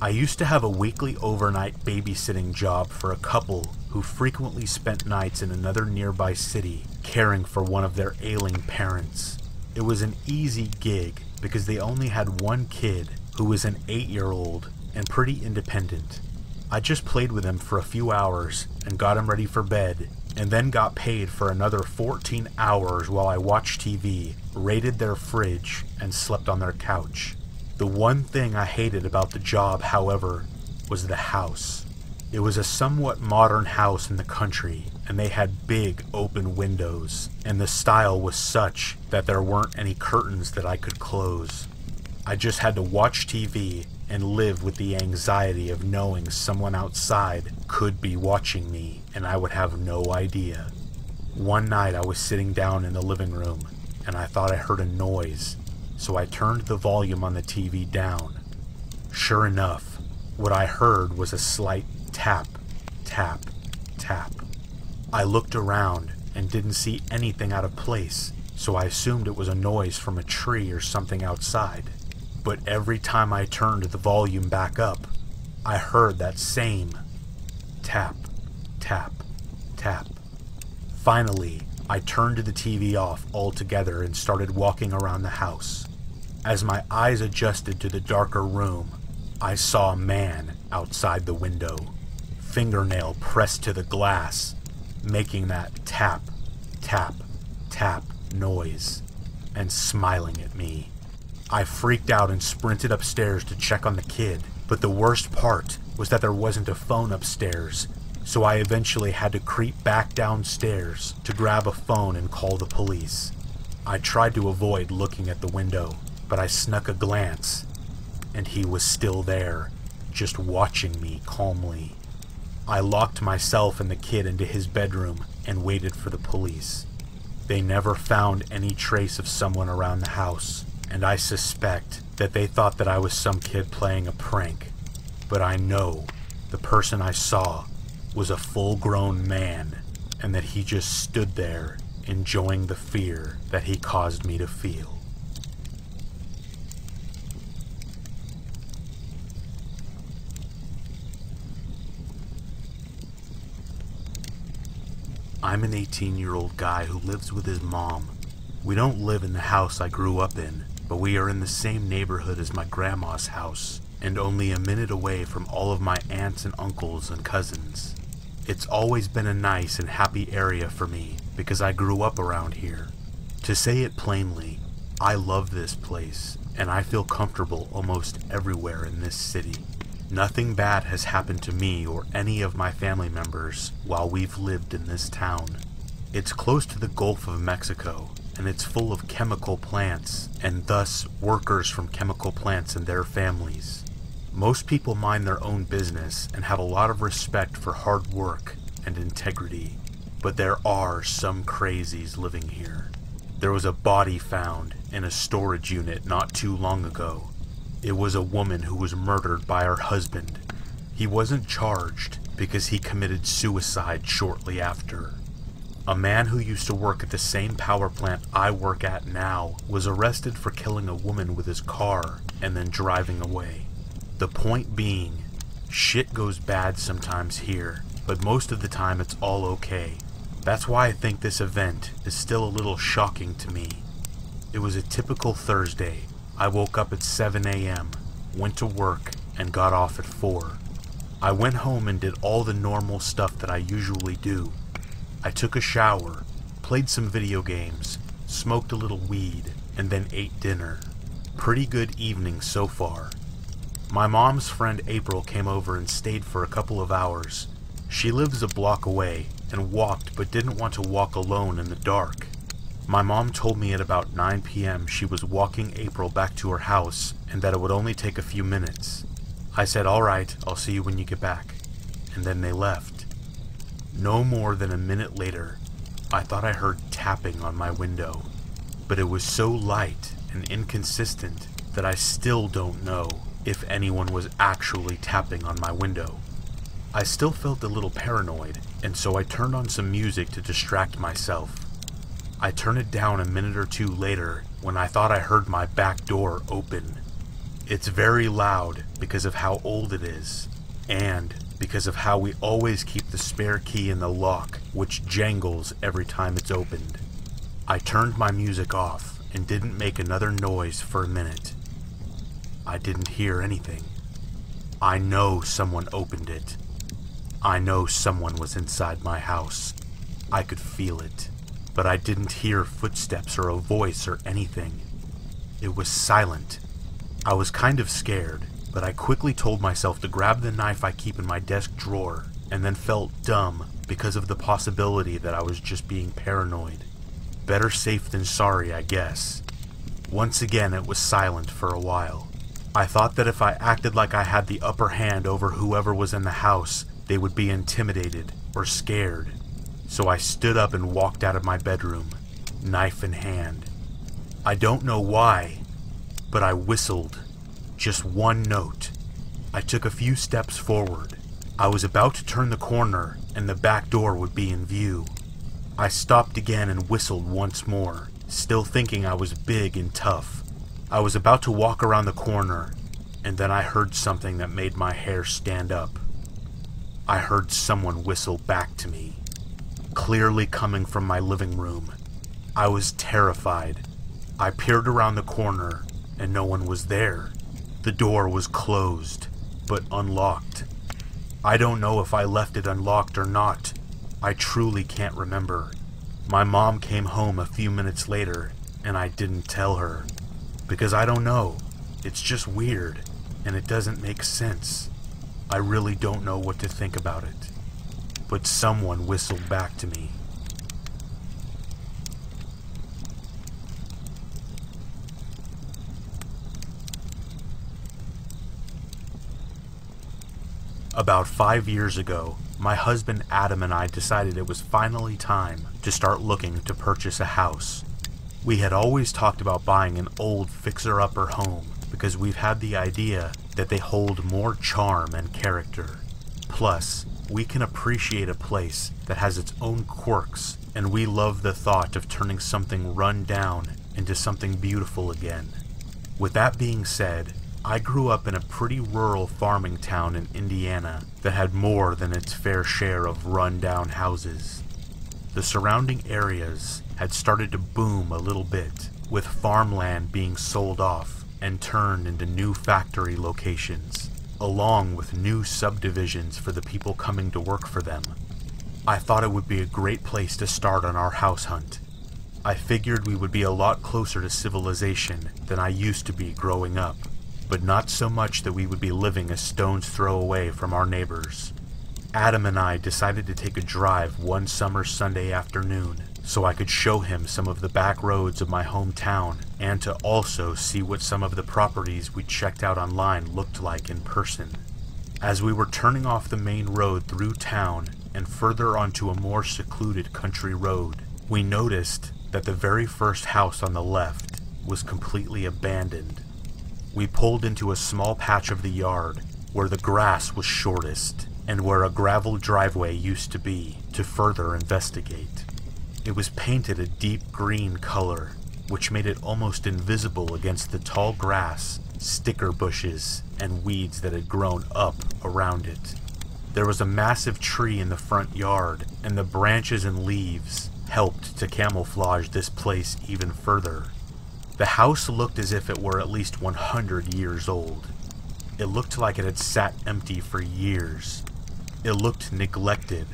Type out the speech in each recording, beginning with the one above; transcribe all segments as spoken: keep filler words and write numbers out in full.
I used to have a weekly overnight babysitting job for a couple who frequently spent nights in another nearby city caring for one of their ailing parents. It was an easy gig because they only had one kid who was an eight-year-old and pretty independent. I just played with him for a few hours and got him ready for bed, and then got paid for another fourteen hours while I watched T V, raided their fridge, and slept on their couch. The one thing I hated about the job, however, was the house. It was a somewhat modern house in the country, and they had big open windows, and the style was such that there weren't any curtains that I could close. I just had to watch T V and live with the anxiety of knowing someone outside could be watching me and I would have no idea. One night I was sitting down in the living room and I thought I heard a noise, so I turned the volume on the T V down. Sure enough, what I heard was a slight tap, tap, tap. I looked around and didn't see anything out of place, so I assumed it was a noise from a tree or something outside. But every time I turned the volume back up, I heard that same tap, tap, tap. Finally, I turned the T V off altogether and started walking around the house. As my eyes adjusted to the darker room, I saw a man outside the window, fingernail pressed to the glass, making that tap, tap, tap noise, and smiling at me. I freaked out and sprinted upstairs to check on the kid, but the worst part was that there wasn't a phone upstairs, so I eventually had to creep back downstairs to grab a phone and call the police. I tried to avoid looking at the window, but I snuck a glance, and he was still there, just watching me calmly. I locked myself and the kid into his bedroom and waited for the police. They never found any trace of someone around the house, and I suspect that they thought that I was some kid playing a prank, but I know the person I saw was a full-grown man, and that he just stood there enjoying the fear that he caused me to feel. I'm an eighteen-year-old guy who lives with his mom. We don't live in the house I grew up in, but we are in the same neighborhood as my grandma's house, and only a minute away from all of my aunts and uncles and cousins. It's always been a nice and happy area for me because I grew up around here. To say it plainly, I love this place, and I feel comfortable almost everywhere in this city. Nothing bad has happened to me or any of my family members while we've lived in this town. It's close to the Gulf of Mexico, and it's full of chemical plants, and thus workers from chemical plants and their families. Most people mind their own business and have a lot of respect for hard work and integrity, but there are some crazies living here. There was a body found in a storage unit not too long ago. It was a woman who was murdered by her husband. He wasn't charged because he committed suicide shortly after. A man who used to work at the same power plant I work at now was arrested for killing a woman with his car and then driving away. The point being, shit goes bad sometimes here, but most of the time it's all okay. That's why I think this event is still a little shocking to me. It was a typical Thursday. I woke up at seven A M, went to work, and got off at four. I went home and did all the normal stuff that I usually do. I took a shower, played some video games, smoked a little weed, and then ate dinner. Pretty good evening so far. My mom's friend April came over and stayed for a couple of hours. She lives a block away and walked but didn't want to walk alone in the dark. My mom told me at about nine P M she was walking April back to her house and that it would only take a few minutes. I said, "Alright, I'll see you when you get back," and then they left. No more than a minute later, I thought I heard tapping on my window, but it was so light and inconsistent that I still don't know if anyone was actually tapping on my window. I still felt a little paranoid, and so I turned on some music to distract myself. I turned it down a minute or two later when I thought I heard my back door open. It's very loud because of how old it is, and because of how we always keep the spare key in the lock, which jangles every time it's opened. I turned my music off and didn't make another noise for a minute. I didn't hear anything. I know someone opened it. I know someone was inside my house. I could feel it, but I didn't hear footsteps or a voice or anything. It was silent. I was kind of scared, but I quickly told myself to grab the knife I keep in my desk drawer, and then felt dumb because of the possibility that I was just being paranoid. Better safe than sorry, I guess. Once again, it was silent for a while. I thought that if I acted like I had the upper hand over whoever was in the house, they would be intimidated or scared. So I stood up and walked out of my bedroom, knife in hand. I don't know why, but I whistled. Just one note. I took a few steps forward. I was about to turn the corner and the back door would be in view. I stopped again and whistled once more, still thinking I was big and tough. I was about to walk around the corner, and then I heard something that made my hair stand up. I heard someone whistle back to me, clearly coming from my living room. I was terrified. I peered around the corner, and no one was there. The door was closed, but unlocked. I don't know if I left it unlocked or not. I truly can't remember. My mom came home a few minutes later, and I didn't tell her. Because I don't know. It's just weird, and it doesn't make sense. I really don't know what to think about it. But someone whistled back to me. About five years ago, my husband Adam and I decided it was finally time to start looking to purchase a house. We had always talked about buying an old fixer-upper home because we've had the idea that they hold more charm and character. Plus, we can appreciate a place that has its own quirks, and we love the thought of turning something run down into something beautiful again. With that being said, I grew up in a pretty rural farming town in Indiana that had more than its fair share of run-down houses. The surrounding areas had started to boom a little bit, with farmland being sold off and turned into new factory locations, along with new subdivisions for the people coming to work for them. I thought it would be a great place to start on our house hunt. I figured we would be a lot closer to civilization than I used to be growing up, but not so much that we would be living a stone's throw away from our neighbors. Adam and I decided to take a drive one summer Sunday afternoon so I could show him some of the back roads of my hometown and to also see what some of the properties we checked out online looked like in person. As we were turning off the main road through town and further onto a more secluded country road, we noticed that the very first house on the left was completely abandoned. We pulled into a small patch of the yard where the grass was shortest and where a gravel driveway used to be to further investigate. It was painted a deep green color, which made it almost invisible against the tall grass, sticker bushes, and weeds that had grown up around it. There was a massive tree in the front yard, and the branches and leaves helped to camouflage this place even further. The house looked as if it were at least one hundred years old. It looked like it had sat empty for years. It looked neglected,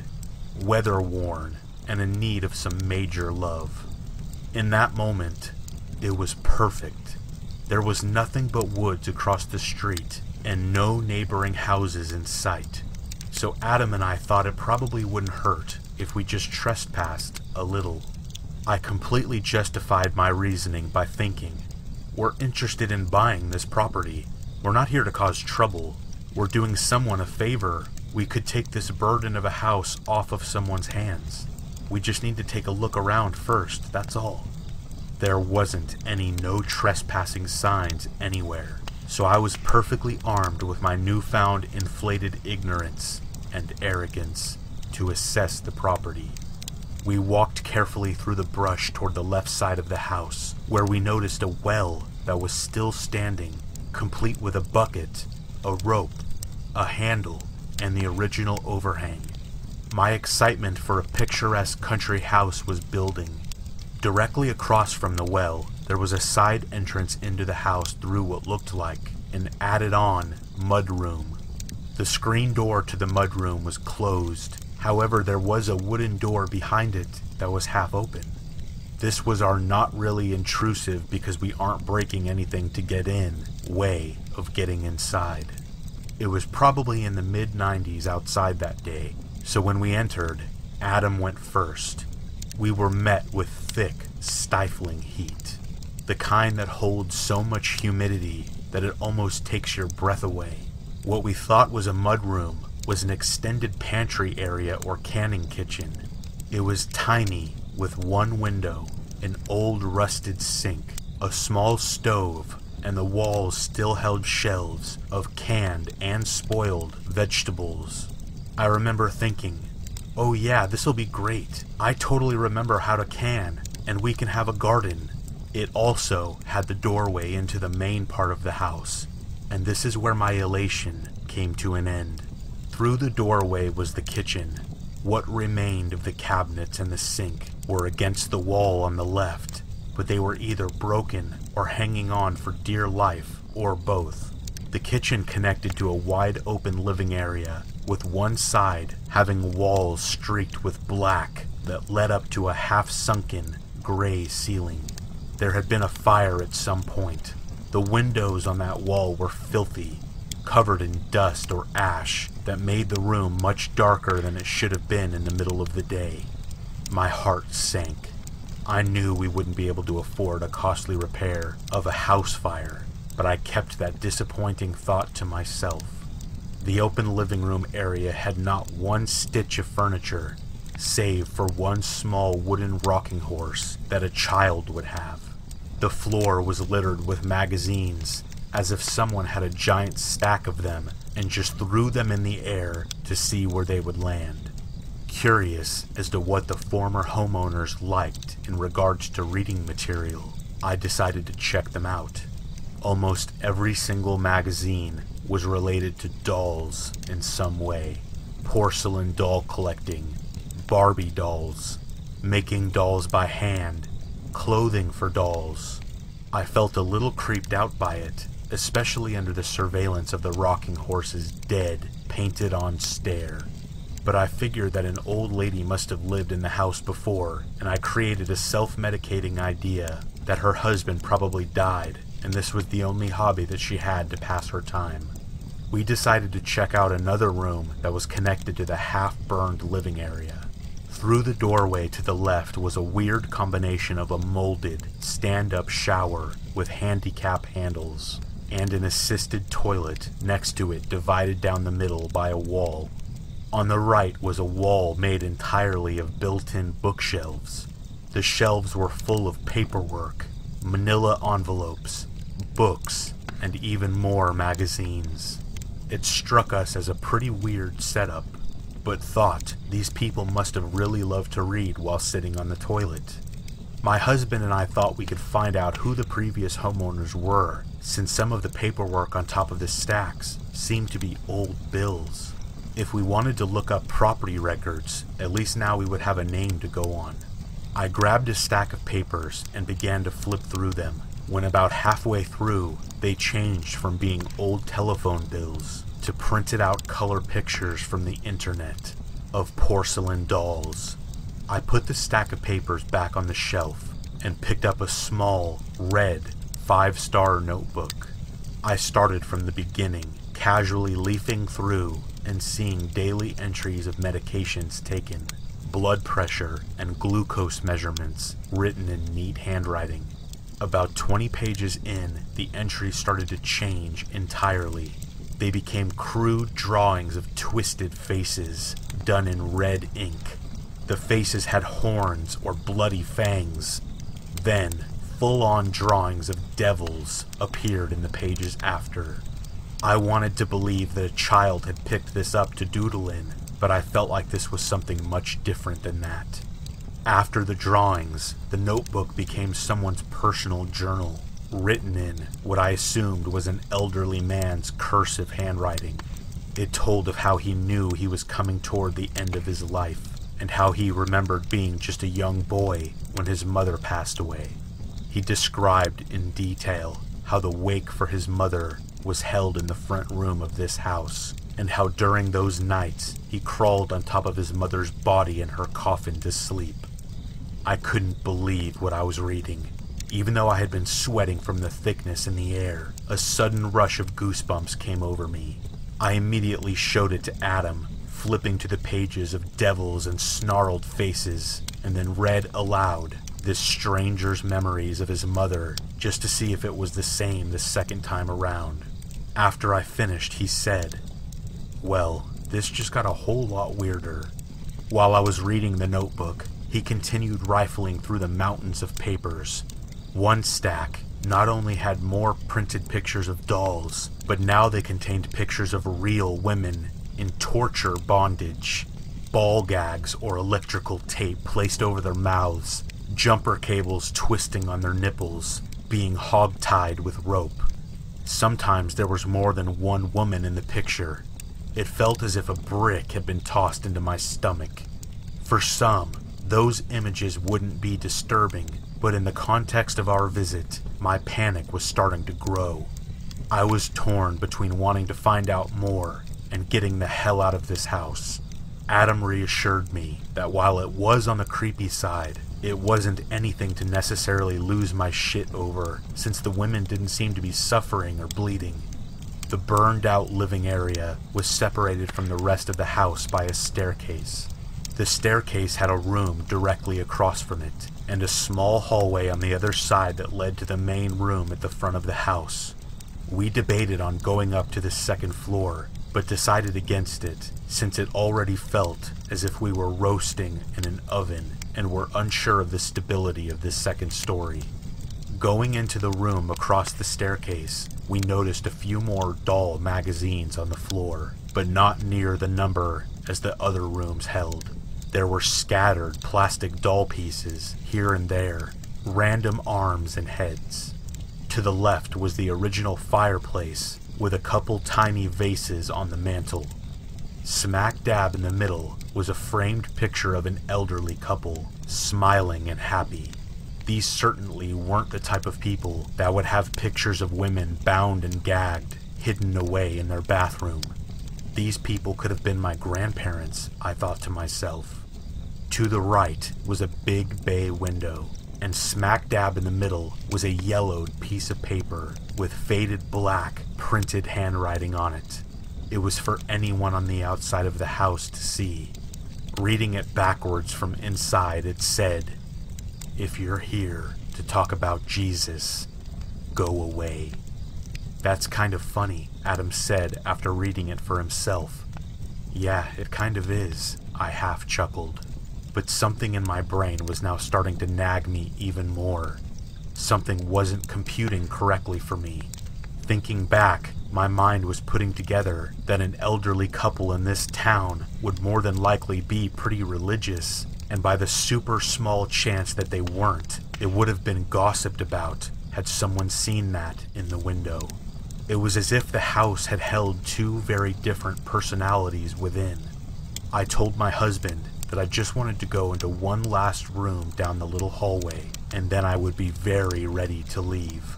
weather-worn, and in need of some major love. In that moment, it was perfect. There was nothing but woods across the street and no neighboring houses in sight. So Adam and I thought it probably wouldn't hurt if we just trespassed a little. I completely justified my reasoning by thinking, we're interested in buying this property. We're not here to cause trouble. We're doing someone a favor. We could take this burden of a house off of someone's hands. We just need to take a look around first, that's all. There wasn't any no trespassing signs anywhere, so I was perfectly armed with my newfound inflated ignorance and arrogance to assess the property. We walked carefully through the brush toward the left side of the house, where we noticed a well that was still standing, complete with a bucket, a rope, a handle, and the original overhang. My excitement for a picturesque country house was building. Directly across from the well, there was a side entrance into the house through what looked like an added-on mudroom. The screen door to the mudroom was closed, however there was a wooden door behind it that was half open. This was our not really intrusive because we aren't breaking anything to get in way of getting inside. It was probably in the mid nineties outside that day, so when we entered, Adam went first. We were met with thick, stifling heat, the kind that holds so much humidity that it almost takes your breath away. What we thought was a mudroom was an extended pantry area or canning kitchen. It was tiny, with one window, an old rusted sink, a small stove, and the walls still held shelves of canned and spoiled vegetables. I remember thinking, oh yeah, this'll be great. I totally remember how to can, and we can have a garden. It also had the doorway into the main part of the house, and this is where my elation came to an end. Through the doorway was the kitchen. What remained of the cabinets and the sink were against the wall on the left, but they were either broken or hanging on for dear life, or both. The kitchen connected to a wide open living area, with one side having walls streaked with black that led up to a half-sunken, gray ceiling. There had been a fire at some point. The windows on that wall were filthy, covered in dust or ash that made the room much darker than it should have been in the middle of the day. My heart sank. I knew we wouldn't be able to afford a costly repair of a house fire, but I kept that disappointing thought to myself. The open living room area had not one stitch of furniture, save for one small wooden rocking horse that a child would have. The floor was littered with magazines, as if someone had a giant stack of them and just threw them in the air to see where they would land. Curious as to what the former homeowners liked in regards to reading material, I decided to check them out. Almost every single magazine was related to dolls in some way. Porcelain doll collecting, Barbie dolls, making dolls by hand, clothing for dolls. I felt a little creeped out by it, especially under the surveillance of the rocking horse's dead, painted on stare. But I figured that an old lady must have lived in the house before, and I created a self-medicating idea that her husband probably died, and this was the only hobby that she had to pass her time. We decided to check out another room that was connected to the half-burned living area. Through the doorway to the left was a weird combination of a molded, stand-up shower with handicap handles, and an assisted toilet next to it divided down the middle by a wall. On the right was a wall made entirely of built-in bookshelves. The shelves were full of paperwork, manila envelopes, books, and even more magazines. It struck us as a pretty weird setup, but thought these people must have really loved to read while sitting on the toilet. My husband and I thought we could find out who the previous homeowners were, since some of the paperwork on top of the stacks seemed to be old bills. If we wanted to look up property records, at least now we would have a name to go on. I grabbed a stack of papers and began to flip through them. When about halfway through, they changed from being old telephone bills to printed out color pictures from the internet of porcelain dolls. I put the stack of papers back on the shelf and picked up a small, red, five-star notebook. I started from the beginning, casually leafing through and seeing daily entries of medications taken, blood pressure and glucose measurements written in neat handwriting. About twenty pages in, the entries started to change entirely. They became crude drawings of twisted faces done in red ink. The faces had horns or bloody fangs. Then, full-on drawings of devils appeared in the pages after. I wanted to believe that a child had picked this up to doodle in, but I felt like this was something much different than that. After the drawings, the notebook became someone's personal journal, written in what I assumed was an elderly man's cursive handwriting. It told of how he knew he was coming toward the end of his life, and how he remembered being just a young boy when his mother passed away. He described in detail how the wake for his mother was held in the front room of this house, and how during those nights he crawled on top of his mother's body in her coffin to sleep. I couldn't believe what I was reading. Even though I had been sweating from the thickness in the air, a sudden rush of goosebumps came over me. I immediately showed it to Adam, flipping to the pages of devils and snarled faces, and then read aloud this stranger's memories of his mother, just to see if it was the same the second time around. After I finished, he said, "Well, this just got a whole lot weirder." While I was reading the notebook, he continued rifling through the mountains of papers. One stack not only had more printed pictures of dolls, but now they contained pictures of real women in torture bondage, ball gags or electrical tape placed over their mouths, jumper cables twisting on their nipples, being hogtied with rope. Sometimes there was more than one woman in the picture. It felt as if a brick had been tossed into my stomach. For some, those images wouldn't be disturbing, but in the context of our visit, my panic was starting to grow. I was torn between wanting to find out more and getting the hell out of this house. Adam reassured me that while it was on the creepy side, it wasn't anything to necessarily lose my shit over, since the women didn't seem to be suffering or bleeding. The burned out living area was separated from the rest of the house by a staircase. The staircase had a room directly across from it, and a small hallway on the other side that led to the main room at the front of the house. We debated on going up to the second floor, but decided against it, since it already felt as if we were roasting in an oven and were unsure of the stability of this second story. Going into the room across the staircase, we noticed a few more doll magazines on the floor, but not near the number as the other rooms held. There were scattered plastic doll pieces here and there, random arms and heads. To the left was the original fireplace, with a couple tiny vases on the mantel. Smack dab in the middle was a framed picture of an elderly couple, smiling and happy. These certainly weren't the type of people that would have pictures of women bound and gagged, hidden away in their bathroom. These people could have been my grandparents, I thought to myself. To the right was a big bay window, and smack dab in the middle was a yellowed piece of paper with faded black printed handwriting on it. It was for anyone on the outside of the house to see. Reading it backwards from inside, it said, "If you're here to talk about Jesus, go away." "That's kind of funny," Adam said after reading it for himself. "Yeah, it kind of is," I half chuckled. But something in my brain was now starting to nag me even more. Something wasn't computing correctly for me. Thinking back, my mind was putting together that an elderly couple in this town would more than likely be pretty religious, and by the super small chance that they weren't, it would have been gossiped about had someone seen that in the window. It was as if the house had held two very different personalities within. I told my husband that I just wanted to go into one last room down the little hallway, and then I would be very ready to leave.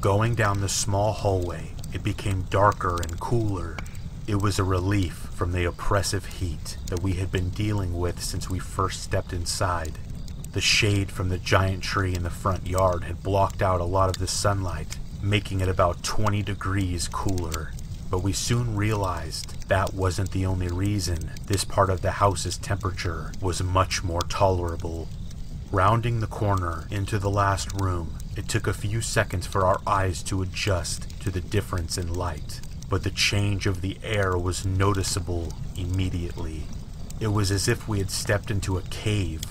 Going down the small hallway, it became darker and cooler. It was a relief from the oppressive heat that we had been dealing with since we first stepped inside. The shade from the giant tree in the front yard had blocked out a lot of the sunlight, making it about twenty degrees cooler. But we soon realized that wasn't the only reason this part of the house's temperature was much more tolerable. Rounding the corner into the last room, it took a few seconds for our eyes to adjust to the difference in light, but the change of the air was noticeable immediately. It was as if we had stepped into a cave.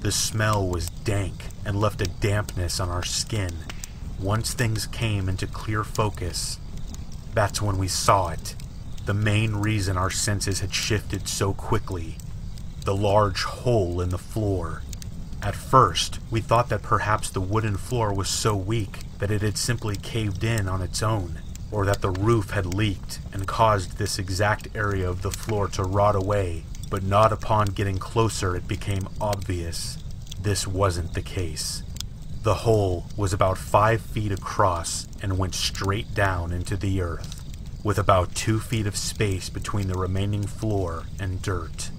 The smell was dank and left a dampness on our skin. Once things came into clear focus, that's when we saw it. The main reason our senses had shifted so quickly. The large hole in the floor. At first, we thought that perhaps the wooden floor was so weak that it had simply caved in on its own, or that the roof had leaked and caused this exact area of the floor to rot away, but not upon getting closer it became obvious this wasn't the case. The hole was about five feet across and went straight down into the earth, with about two feet of space between the remaining floor and dirt.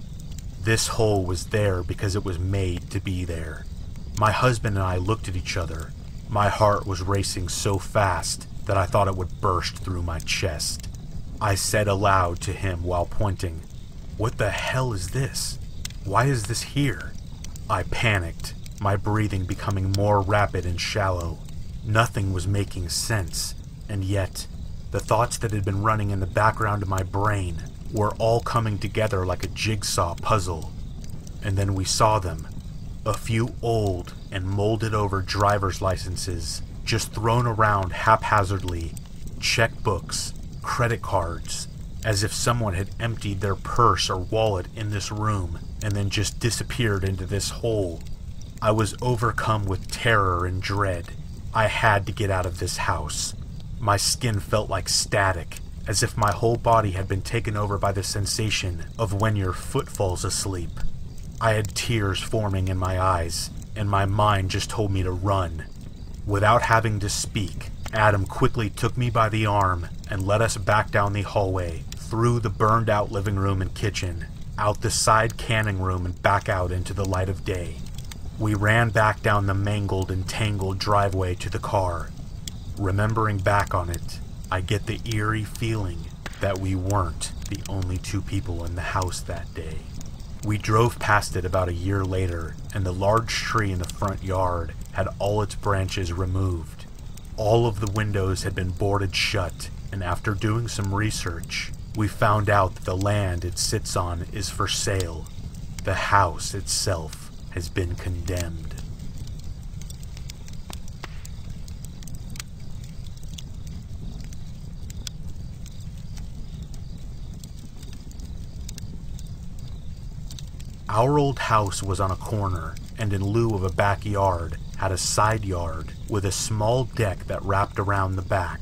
This hole was there because it was made to be there. My husband and I looked at each other. My heart was racing so fast that I thought it would burst through my chest. I said aloud to him while pointing, "What the hell is this? Why is this here?" I panicked, my breathing becoming more rapid and shallow. Nothing was making sense, and yet, the thoughts that had been running in the background of my brain were all coming together like a jigsaw puzzle. And then we saw them. A few old and molded over driver's licenses, just thrown around haphazardly, checkbooks, credit cards, as if someone had emptied their purse or wallet in this room and then just disappeared into this hole. I was overcome with terror and dread. I had to get out of this house. My skin felt like static, as if my whole body had been taken over by the sensation of when your foot falls asleep. I had tears forming in my eyes, and my mind just told me to run. Without having to speak, Adam quickly took me by the arm and led us back down the hallway, through the burned-out living room and kitchen, out the side canning room and back out into the light of day. We ran back down the mangled and tangled driveway to the car. Remembering back on it, I get the eerie feeling that we weren't the only two people in the house that day. We drove past it about a year later, and the large tree in the front yard had all its branches removed. All of the windows had been boarded shut, and after doing some research, we found out that the land it sits on is for sale. The house itself has been condemned. Our old house was on a corner, and in lieu of a backyard, had a side yard with a small deck that wrapped around the back.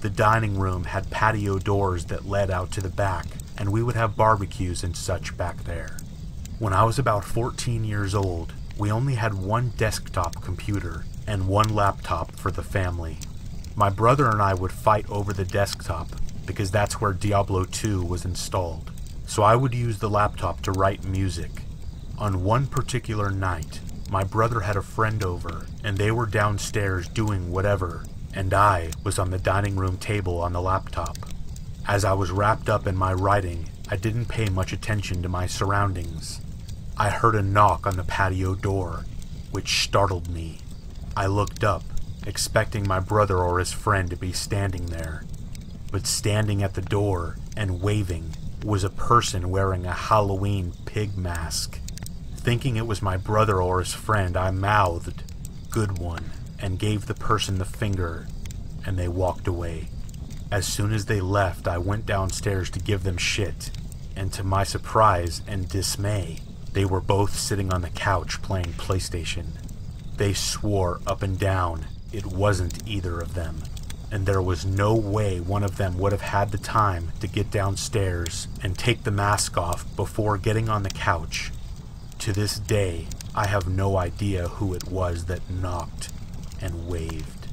The dining room had patio doors that led out to the back, and we would have barbecues and such back there. When I was about fourteen years old, we only had one desktop computer and one laptop for the family. My brother and I would fight over the desktop because that's where Diablo two was installed. So I would use the laptop to write music. On one particular night, my brother had a friend over, and they were downstairs doing whatever, and I was on the dining room table on the laptop. As I was wrapped up in my writing, I didn't pay much attention to my surroundings. I heard a knock on the patio door, which startled me. I looked up, expecting my brother or his friend to be standing there, but standing at the door and waving was a person wearing a Halloween pig mask. Thinking it was my brother or his friend, I mouthed, "Good one," and gave the person the finger, and they walked away. As soon as they left, I went downstairs to give them shit, and to my surprise and dismay, they were both sitting on the couch playing PlayStation. They swore up and down it wasn't either of them, and there was no way one of them would have had the time to get downstairs and take the mask off before getting on the couch. To this day, I have no idea who it was that knocked and waved.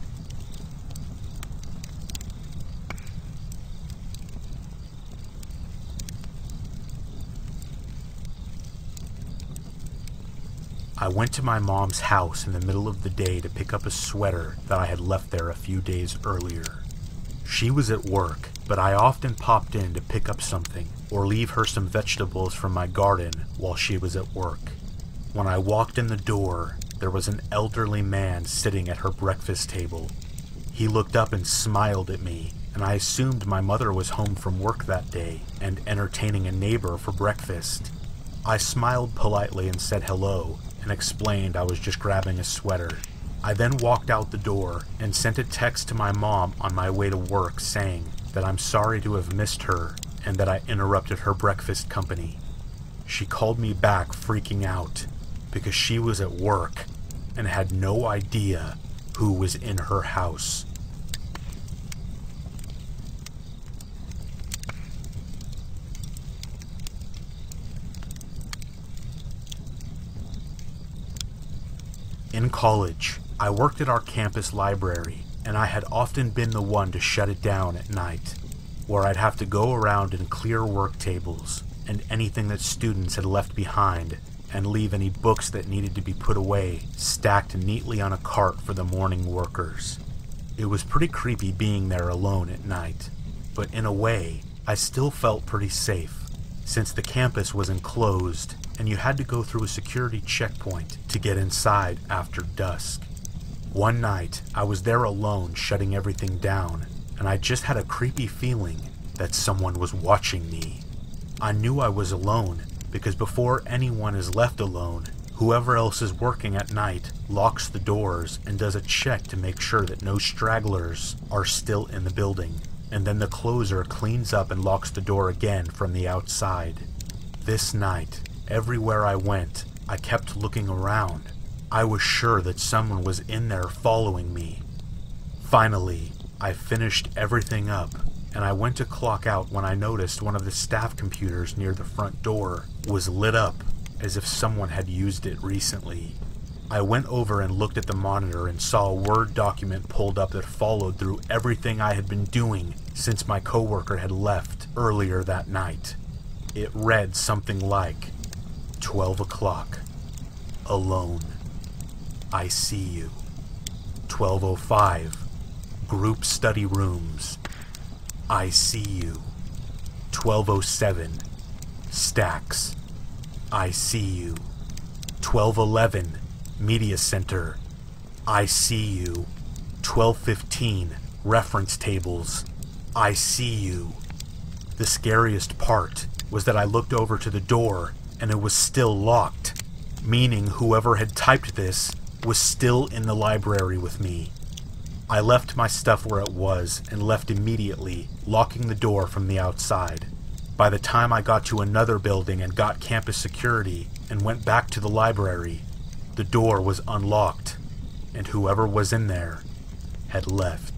I went to my mom's house in the middle of the day to pick up a sweater that I had left there a few days earlier. She was at work, but I often popped in to pick up something or leave her some vegetables from my garden while she was at work. When I walked in the door, there was an elderly man sitting at her breakfast table. He looked up and smiled at me, and I assumed my mother was home from work that day and entertaining a neighbor for breakfast. I smiled politely and said hello, and explained I was just grabbing a sweater. I then walked out the door and sent a text to my mom on my way to work saying that I'm sorry to have missed her and that I interrupted her breakfast company. She called me back freaking out. because she was at work and had no idea who was in her house. In college, I worked at our campus library, and I had often been the one to shut it down at night, where I'd have to go around and clear work tables and anything that students had left behind, and leave any books that needed to be put away stacked neatly on a cart for the morning workers. It was pretty creepy being there alone at night, but in a way, I still felt pretty safe, since the campus was enclosed and you had to go through a security checkpoint to get inside after dusk. One night, I was there alone shutting everything down, and I just had a creepy feeling that someone was watching me. I knew I was alone, because before anyone is left alone, whoever else is working at night locks the doors and does a check to make sure that no stragglers are still in the building, and then the closer cleans up and locks the door again from the outside. This night, everywhere I went, I kept looking around. I was sure that someone was in there following me. Finally, I finished everything up, and I went to clock out when I noticed one of the staff computers near the front door was lit up as if someone had used it recently. I went over and looked at the monitor and saw a Word document pulled up that followed through everything I had been doing since my coworker had left earlier that night. It read something like, twelve o'clock. Alone. I see you. twelve oh five. Group study rooms. I see you. twelve oh seven. Stacks. I see you. twelve eleven. Media center. I see you. twelve fifteen. Reference tables. I see you. The scariest part was that I looked over to the door and it was still locked, meaning whoever had typed this was still in the library with me. I left my stuff where it was and left immediately, locking the door from the outside. By the time I got to another building and got campus security and went back to the library, the door was unlocked, and whoever was in there had left.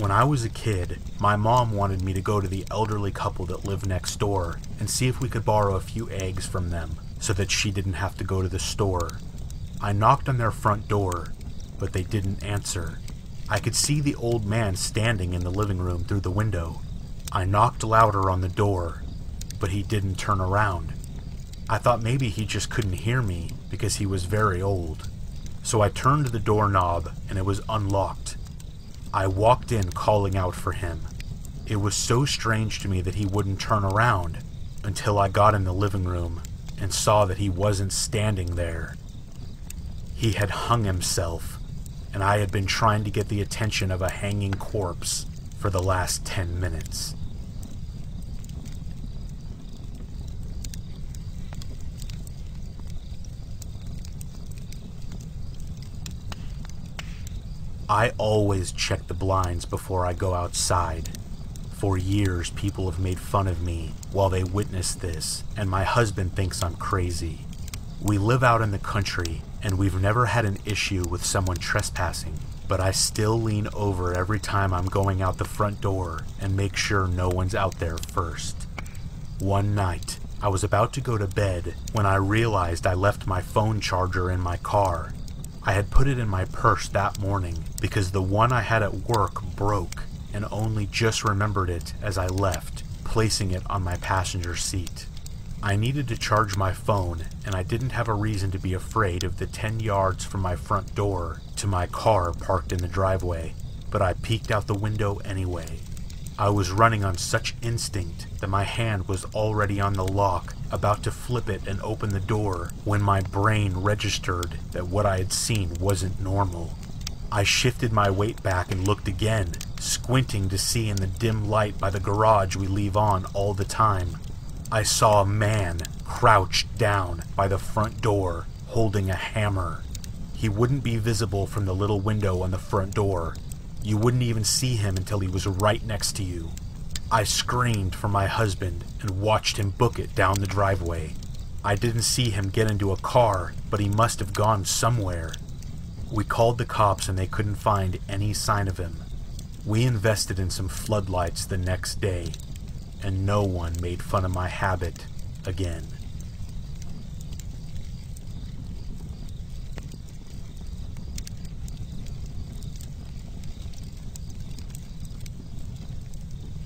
When I was a kid, my mom wanted me to go to the elderly couple that lived next door and see if we could borrow a few eggs from them so that she didn't have to go to the store. I knocked on their front door, but they didn't answer. I could see the old man standing in the living room through the window. I knocked louder on the door, but he didn't turn around. I thought maybe he just couldn't hear me because he was very old. So I turned the doorknob and it was unlocked. I walked in calling out for him. It was so strange to me that he wouldn't turn around until I got in the living room and saw that he wasn't standing there. He had hung himself, and I had been trying to get the attention of a hanging corpse for the last ten minutes. I always check the blinds before I go outside. For years, people have made fun of me while they witness this, and my husband thinks I'm crazy. We live out in the country, and we've never had an issue with someone trespassing, but I still lean over every time I'm going out the front door and make sure no one's out there first. One night, I was about to go to bed when I realized I left my phone charger in my car. I had put it in my purse that morning because the one I had at work broke and only just remembered it as I left, placing it on my passenger seat. I needed to charge my phone, and I didn't have a reason to be afraid of the ten yards from my front door to my car parked in the driveway, but I peeked out the window anyway. I was running on such instinct that my hand was already on the lock, about to flip it and open the door when my brain registered that what I had seen wasn't normal. I shifted my weight back and looked again, squinting to see in the dim light by the garage we leave on all the time. I saw a man crouched down by the front door holding a hammer. He wouldn't be visible from the little window on the front door. You wouldn't even see him until he was right next to you. I screamed for my husband and watched him book it down the driveway. I didn't see him get into a car, but he must have gone somewhere. We called the cops and they couldn't find any sign of him. We invested in some floodlights the next day, and no one made fun of my habit again.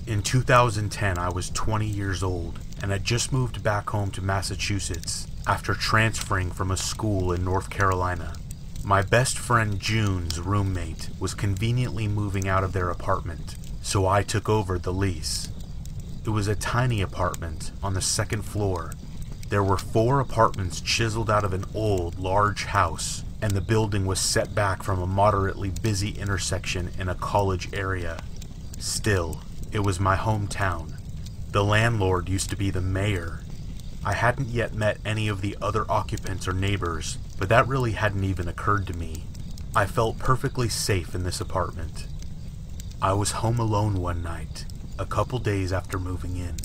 In two thousand ten, I was twenty years old, and had just moved back home to Massachusetts after transferring from a school in North Carolina. My best friend June's roommate was conveniently moving out of their apartment, so I took over the lease. It was a tiny apartment on the second floor. There were four apartments chiseled out of an old, large house, and the building was set back from a moderately busy intersection in a college area. Still, it was my hometown. The landlord used to be the mayor. I hadn't yet met any of the other occupants or neighbors, but that really hadn't even occurred to me. I felt perfectly safe in this apartment. I was home alone one night, a couple days after moving in.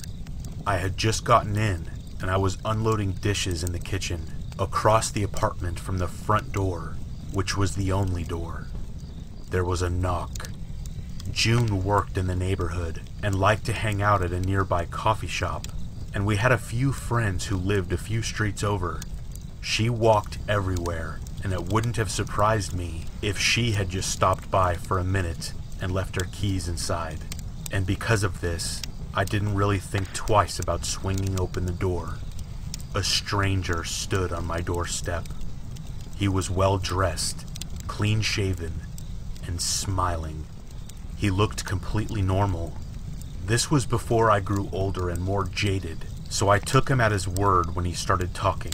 I had just gotten in, and I was unloading dishes in the kitchen, across the apartment from the front door, which was the only door. There was a knock. June worked in the neighborhood and liked to hang out at a nearby coffee shop, and we had a few friends who lived a few streets over. She walked everywhere, and it wouldn't have surprised me if she had just stopped by for a minute and left her keys inside. And because of this, I didn't really think twice about swinging open the door. A stranger stood on my doorstep. He was well dressed, clean-shaven, and smiling. He looked completely normal. This was before I grew older and more jaded, so I took him at his word when he started talking.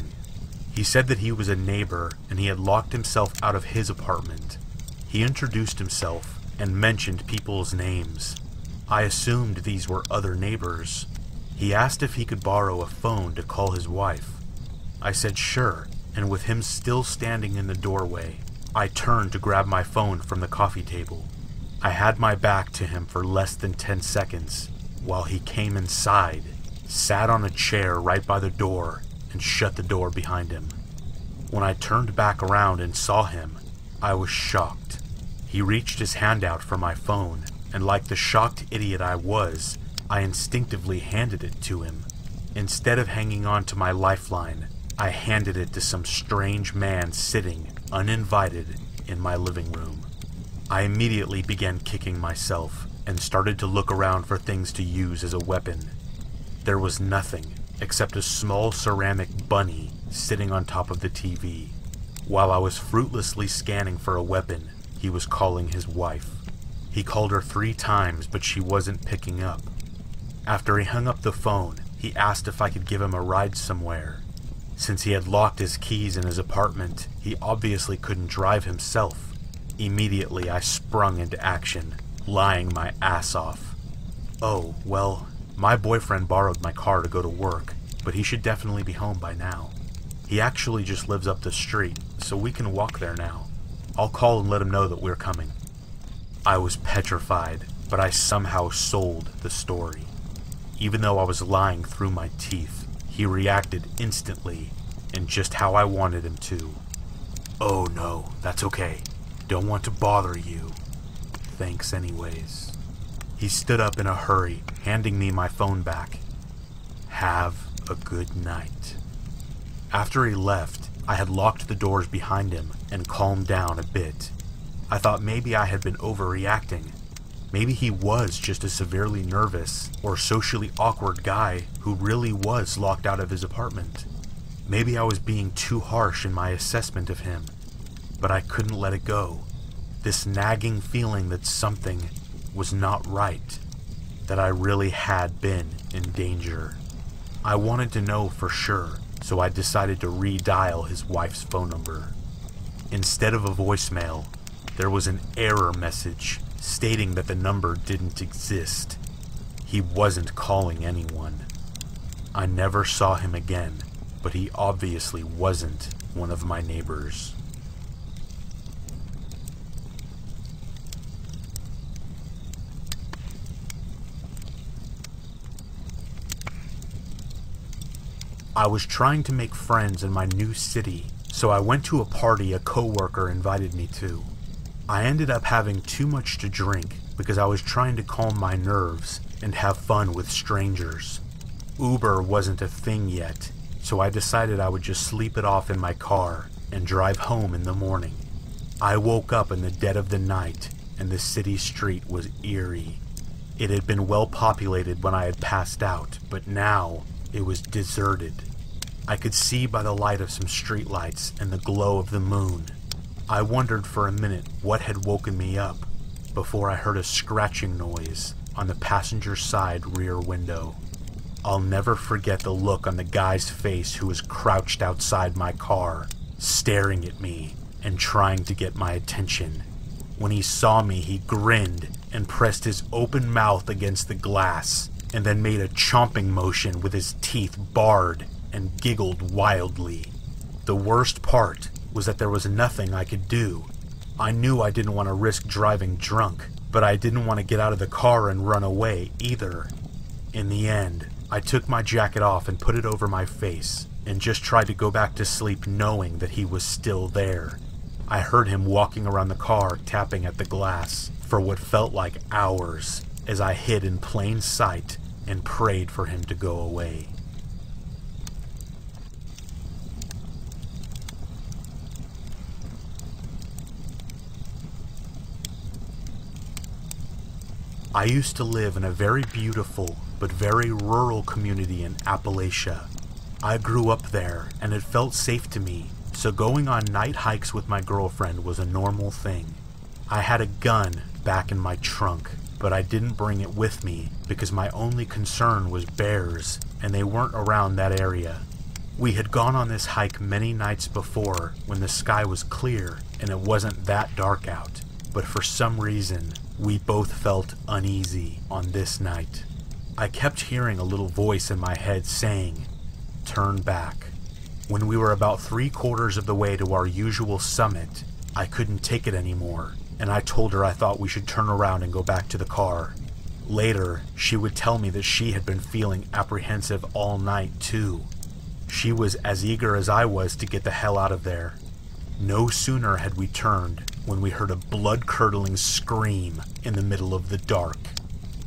He said that he was a neighbor and he had locked himself out of his apartment. He introduced himself and mentioned people's names. I assumed these were other neighbors. He asked if he could borrow a phone to call his wife. I said sure, and with him still standing in the doorway, I turned to grab my phone from the coffee table. I had my back to him for less than ten seconds, while he came inside, sat on a chair right by the door, and shut the door behind him. When I turned back around and saw him, I was shocked. He reached his hand out for my phone, and like the shocked idiot I was, I instinctively handed it to him. Instead of hanging on to my lifeline, I handed it to some strange man sitting, uninvited, in my living room. I immediately began kicking myself, and started to look around for things to use as a weapon. There was nothing, except a small ceramic bunny sitting on top of the T V. While I was fruitlessly scanning for a weapon, he was calling his wife. He called her three times, but she wasn't picking up. After he hung up the phone, he asked if I could give him a ride somewhere. Since he had locked his keys in his apartment, he obviously couldn't drive himself. Immediately, I sprung into action, lying my ass off. Oh, well, my boyfriend borrowed my car to go to work, but he should definitely be home by now. He actually just lives up the street, so we can walk there now. I'll call and let him know that we're coming. I was petrified, but I somehow sold the story. Even though I was lying through my teeth, he reacted instantly, and just how I wanted him to. Oh no, that's okay. Don't want to bother you. Thanks anyways. He stood up in a hurry, handing me my phone back. Have a good night. After he left, I had locked the doors behind him and calmed down a bit. I thought maybe I had been overreacting. Maybe he was just a severely nervous or socially awkward guy who really was locked out of his apartment. Maybe I was being too harsh in my assessment of him. But I couldn't let it go. This nagging feeling that something was not right, that I really had been in danger. I wanted to know for sure, so I decided to redial his wife's phone number. Instead of a voicemail, there was an error message stating that the number didn't exist. He wasn't calling anyone. I never saw him again, but he obviously wasn't one of my neighbors. I was trying to make friends in my new city, so I went to a party a coworker invited me to. I ended up having too much to drink because I was trying to calm my nerves and have fun with strangers. Uber wasn't a thing yet, so I decided I would just sleep it off in my car and drive home in the morning. I woke up in the dead of the night and the city street was eerie. It had been well populated when I had passed out, but now it was deserted. I could see by the light of some streetlights and the glow of the moon. I wondered for a minute what had woken me up before I heard a scratching noise on the passenger side rear window. I'll never forget the look on the guy's face who was crouched outside my car, staring at me and trying to get my attention. When he saw me, he grinned and pressed his open mouth against the glass, and then made a chomping motion with his teeth bared and giggled wildly. The worst part was that there was nothing I could do. I knew I didn't want to risk driving drunk, but I didn't want to get out of the car and run away either. In the end, I took my jacket off and put it over my face, and just tried to go back to sleep knowing that he was still there. I heard him walking around the car tapping at the glass for what felt like hours as I hid in plain sight and prayed for him to go away. I used to live in a very beautiful but very rural community in Appalachia. I grew up there and it felt safe to me, so going on night hikes with my girlfriend was a normal thing. I had a gun back in my trunk, but I didn't bring it with me because my only concern was bears and they weren't around that area. We had gone on this hike many nights before when the sky was clear and it wasn't that dark out, but for some reason we both felt uneasy on this night. I kept hearing a little voice in my head saying, "Turn back." When we were about three quarters of the way to our usual summit, I couldn't take it anymore, and I told her I thought we should turn around and go back to the car. Later, she would tell me that she had been feeling apprehensive all night too. She was as eager as I was to get the hell out of there. No sooner had we turned when we heard a blood-curdling scream in the middle of the dark.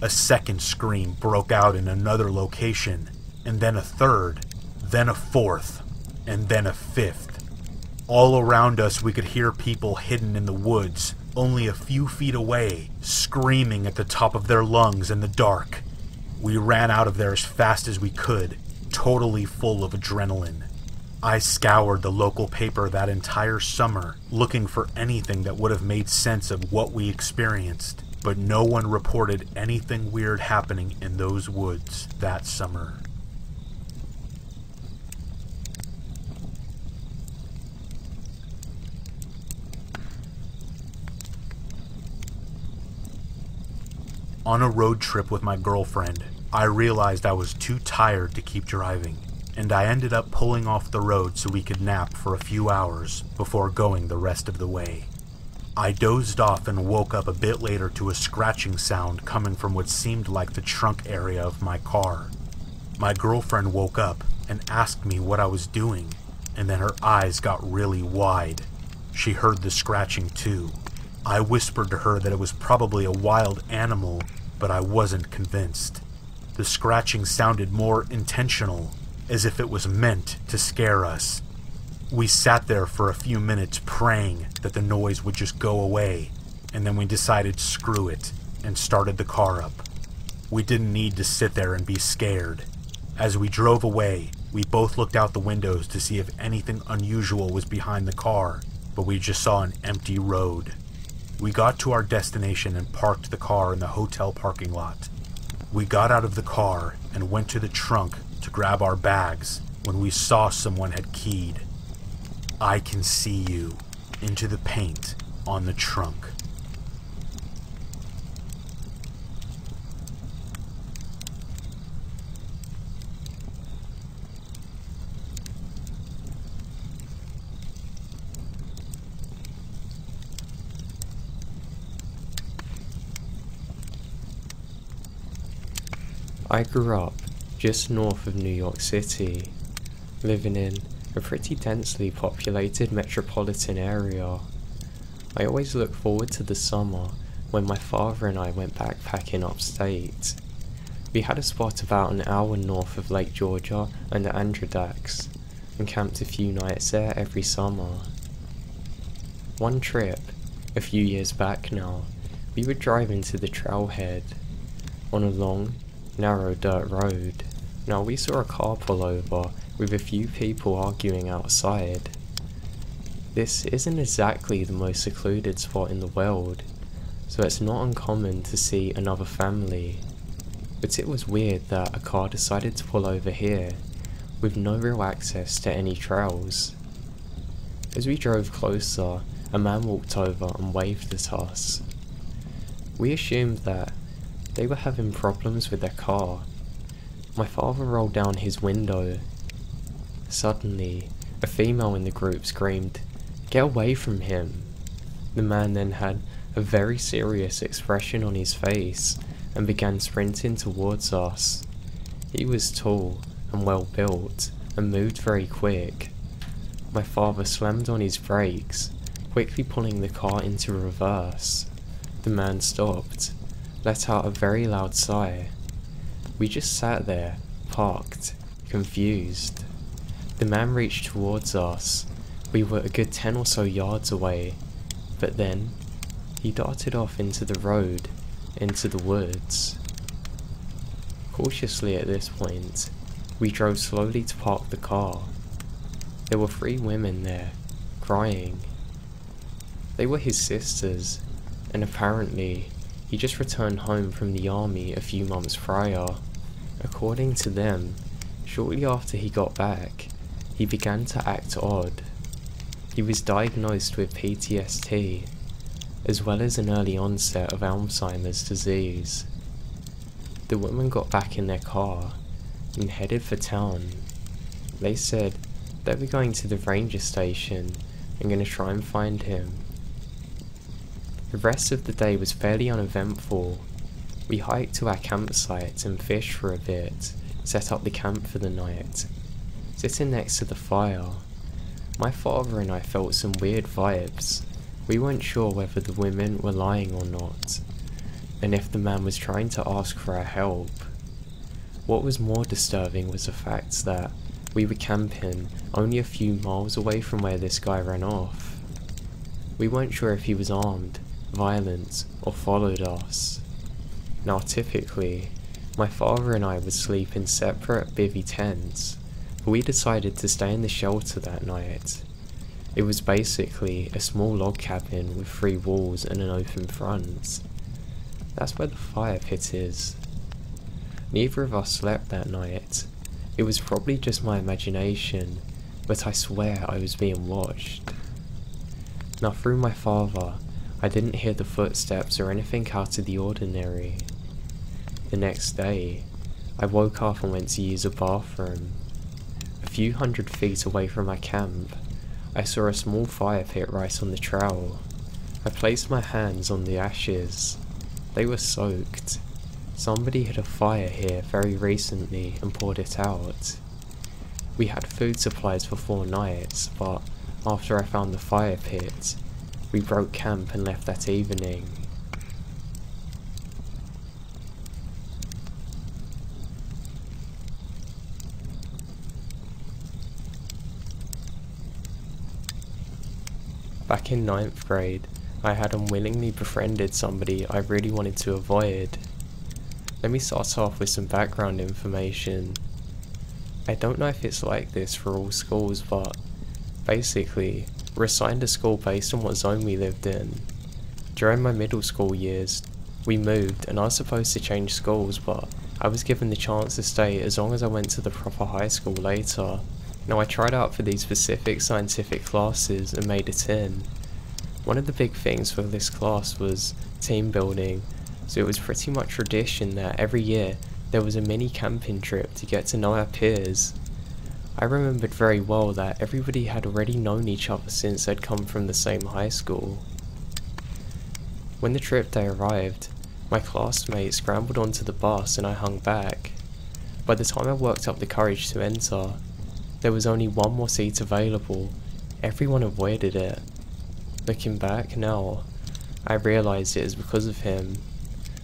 A second scream broke out in another location, and then a third, then a fourth, and then a fifth. All around us we could hear people hidden in the woods, only a few feet away, screaming at the top of their lungs in the dark. We ran out of there as fast as we could, totally full of adrenaline. I scoured the local paper that entire summer, looking for anything that would have made sense of what we experienced, but no one reported anything weird happening in those woods that summer. On a road trip with my girlfriend, I realized I was too tired to keep driving, and I ended up pulling off the road so we could nap for a few hours before going the rest of the way. I dozed off and woke up a bit later to a scratching sound coming from what seemed like the trunk area of my car. My girlfriend woke up and asked me what I was doing, and then her eyes got really wide. She heard the scratching too. I whispered to her that it was probably a wild animal, but I wasn't convinced. The scratching sounded more intentional, as if it was meant to scare us. We sat there for a few minutes praying that the noise would just go away, and then we decided screw it and started the car up. We didn't need to sit there and be scared. As we drove away, we both looked out the windows to see if anything unusual was behind the car, but we just saw an empty road. We got to our destination and parked the car in the hotel parking lot. We got out of the car and went to the trunk to grab our bags when we saw someone had keyed "I can see you" into the paint on the trunk. I grew up just north of New York City, living in a pretty densely populated metropolitan area. I always look forward to the summer when my father and I went backpacking upstate. We had a spot about an hour north of Lake Georgia and the Adirondacks, and camped a few nights there every summer. One trip, a few years back now, we were driving to the trailhead, on a long, narrow dirt road. Now we saw a car pull over with a few people arguing outside. This isn't exactly the most secluded spot in the world, so it's not uncommon to see another family. But it was weird that a car decided to pull over here, with no real access to any trails. As we drove closer, a man walked over and waved at us. We assumed that they were having problems with their car. My father rolled down his window. Suddenly, a female in the group screamed, "Get away from him!" The man then had a very serious expression on his face and began sprinting towards us. He was tall and well built and moved very quick. My father slammed on his brakes, quickly pulling the car into reverse. The man stopped, let out a very loud sigh. We just sat there, parked, confused. The man reached towards us. We were a good ten or so yards away, but then he darted off into the road, into the woods. Cautiously at this point, we drove slowly to park the car. There were three women there, crying. They were his sisters, and apparently he just returned home from the army a few months prior. According to them, shortly after he got back, he began to act odd. He was diagnosed with P T S D, as well as an early onset of Alzheimer's disease. The women got back in their car and headed for town. They said they were going to the ranger station and going to try and find him. The rest of the day was fairly uneventful. We hiked to our campsite and fished for a bit, set up the camp for the night. Sitting next to the fire, my father and I felt some weird vibes. We weren't sure whether the women were lying or not, and if the man was trying to ask for our help. What was more disturbing was the fact that we were camping only a few miles away from where this guy ran off. We weren't sure if he was armed, violent, or followed us. Now typically, my father and I would sleep in separate bivvy tents, but we decided to stay in the shelter that night. It was basically a small log cabin with three walls and an open front. That's where the fire pit is. Neither of us slept that night. It was probably just my imagination, but I swear I was being watched. Now through my father, I didn't hear the footsteps or anything out of the ordinary. The next day, I woke up and went to use a bathroom. A few hundred feet away from our camp, I saw a small fire pit right on the trail. I placed my hands on the ashes. They were soaked. Somebody had a fire here very recently and poured it out. We had food supplies for four nights, but after I found the fire pit, we broke camp and left that evening. Back in ninth grade, I had unwillingly befriended somebody I really wanted to avoid. Let me start off with some background information. I don't know if it's like this for all schools, but basically, we're assigned a school based on what zone we lived in. During my middle school years, we moved and I was supposed to change schools, but I was given the chance to stay as long as I went to the proper high school later. Now I tried out for these specific scientific classes and made it in. One of the big things for this class was team building. So it was pretty much tradition that every year there was a mini camping trip to get to know our peers. I remembered very well that everybody had already known each other since they'd come from the same high school. When the trip day arrived, my classmates scrambled onto the bus and I hung back. By the time I worked up the courage to enter, There was only one more seat available. Everyone avoided it. Looking back now, I realized it was because of him.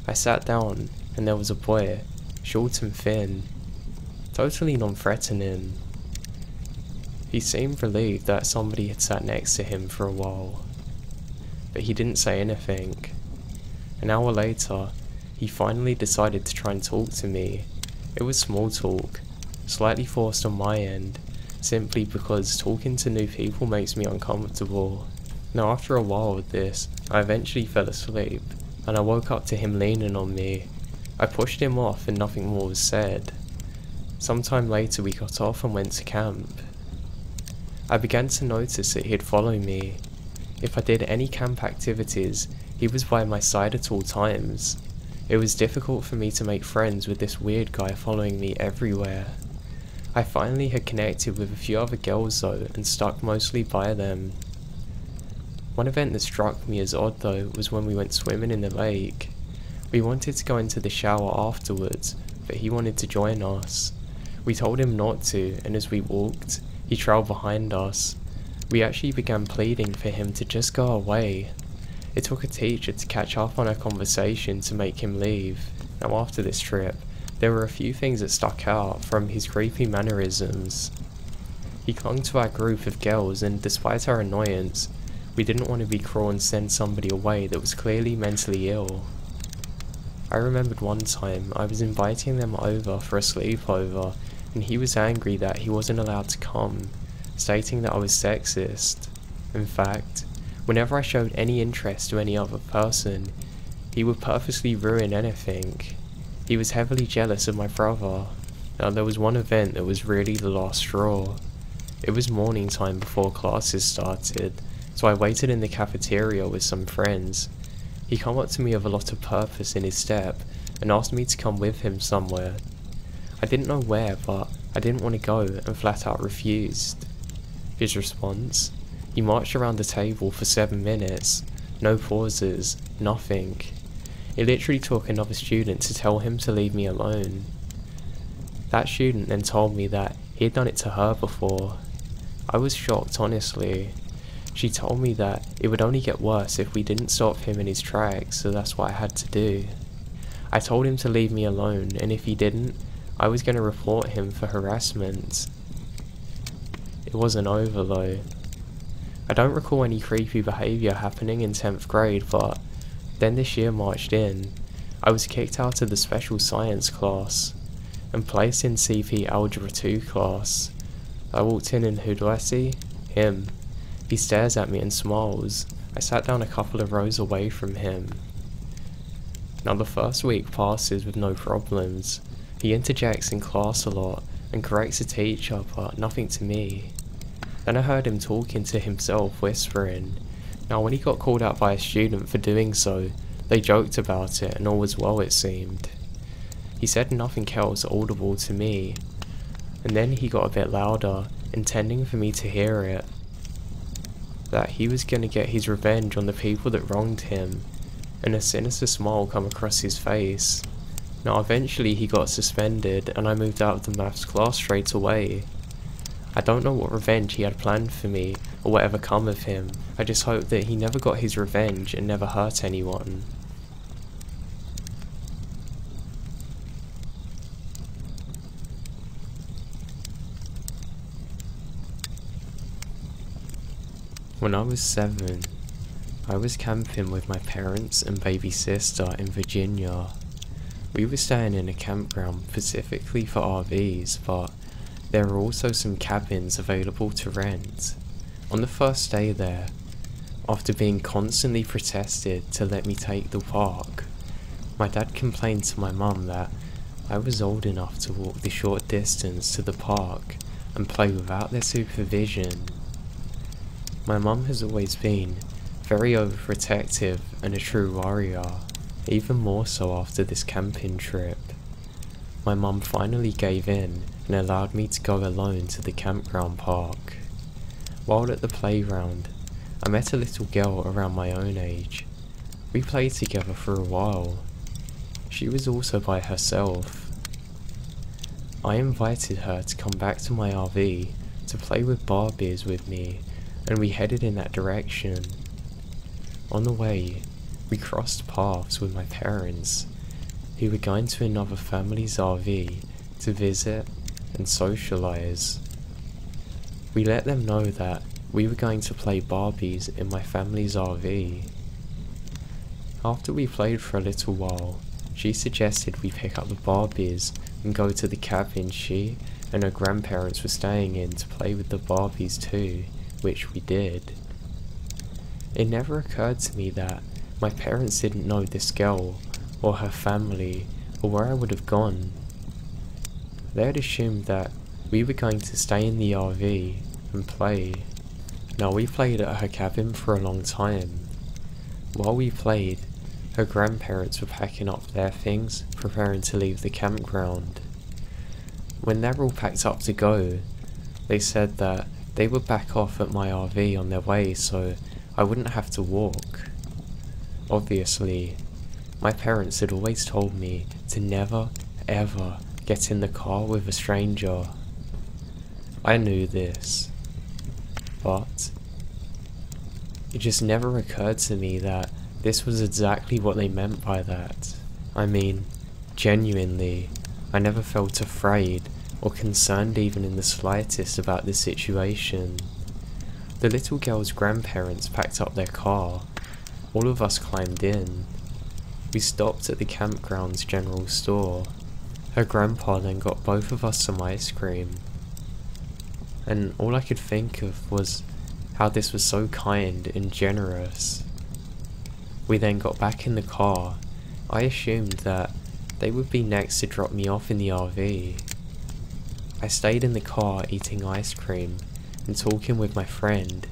I sat down, and there was a boy, short and thin, totally non-threatening. He seemed relieved that somebody had sat next to him for a while, but he didn't say anything. An hour later, he finally decided to try and talk to me. It was small talk, slightly forced on my end, simply because talking to new people makes me uncomfortable. Now after a while with this, I eventually fell asleep, and I woke up to him leaning on me. I pushed him off and nothing more was said. Sometime later we got off and went to camp. I began to notice that he had followed me. If I did any camp activities, he was by my side at all times. It was difficult for me to make friends with this weird guy following me everywhere. I finally had connected with a few other girls though and stuck mostly by them. One event that struck me as odd though was when we went swimming in the lake. We wanted to go into the shower afterwards, but he wanted to join us. We told him not to, and as we walked, he trailed behind us. We actually began pleading for him to just go away. It took a teacher to catch up on our conversation to make him leave. Now after this trip, there were a few things that stuck out from his creepy mannerisms. He clung to our group of girls, and despite our annoyance, we didn't want to be cruel and send somebody away that was clearly mentally ill. I remembered one time I was inviting them over for a sleepover, and he was angry that he wasn't allowed to come, stating that I was sexist. In fact, whenever I showed any interest to any other person, he would purposely ruin anything. He was heavily jealous of my brother. Now there was one event that was really the last straw. It was morning time before classes started, so I waited in the cafeteria with some friends. He came up to me with a lot of purpose in his step and asked me to come with him somewhere. I didn't know where, but I didn't want to go and flat out refused. His response? He marched around the table for seven minutes. No pauses, nothing. It literally took another student to tell him to leave me alone. That student then told me that he had done it to her before. I was shocked, honestly. She told me that it would only get worse if we didn't stop him in his tracks, so that's what I had to do. I told him to leave me alone, and if he didn't, I was going to report him for harassment. It wasn't over though. I don't recall any creepy behaviour happening in tenth grade, but then this year marched in. I was kicked out of the special science class and placed in C P Algebra two class. I walked in and who do I see? Him. He stares at me and smiles. I sat down a couple of rows away from him. Now the first week passes with no problems. He interjects in class a lot and corrects the teacher, but nothing to me. Then I heard him talking to himself, whispering. Now when he got called out by a student for doing so, they joked about it and all was well, it seemed. He said nothing else audible to me. And then he got a bit louder, intending for me to hear it. That he was going to get his revenge on the people that wronged him, and a sinister smile come across his face. Now eventually he got suspended and I moved out of the maths class straight away. I don't know what revenge he had planned for me or whatever come of him. I just hope that he never got his revenge and never hurt anyone. When I was seven, I was camping with my parents and baby sister in Virginia. We were staying in a campground specifically for R Vs, but there were also some cabins available to rent. On the first day there, after being constantly protested to let me take the park, my dad complained to my mum that I was old enough to walk the short distance to the park and play without their supervision. My mum has always been very overprotective and a true warrior, even more so after this camping trip. My mum finally gave in and allowed me to go alone to the campground park. While at the playground, I met a little girl around my own age. We played together for a while. She was also by herself. I invited her to come back to my R V to play with Barbies with me, and we headed in that direction. On the way, we crossed paths with my parents, who were going to another family's R V to visit and socialize. We let them know that we were going to play Barbies in my family's R V. After we played for a little while, she suggested we pick up the Barbies and go to the cabin she and her grandparents were staying in to play with the Barbies too, which we did. It never occurred to me that my parents didn't know this girl, or her family, or where I would have gone. They had assumed that we were going to stay in the R V and play. Now we played at her cabin for a long time. While we played, her grandparents were packing up their things, preparing to leave the campground. When they were all packed up to go, they said that they would back off at my R V on their way so I wouldn't have to walk. Obviously, my parents had always told me to never, ever get in the car with a stranger. I knew this, but it just never occurred to me that this was exactly what they meant by that. I mean, genuinely, I never felt afraid or concerned even in the slightest about this situation. The little girl's grandparents packed up their car. All of us climbed in. We stopped at the campground's general store. Her grandpa then got both of us some ice cream. And all I could think of was how this was so kind and generous. We then got back in the car. I assumed that they would be next to drop me off in the R V. I stayed in the car eating ice cream and talking with my friend,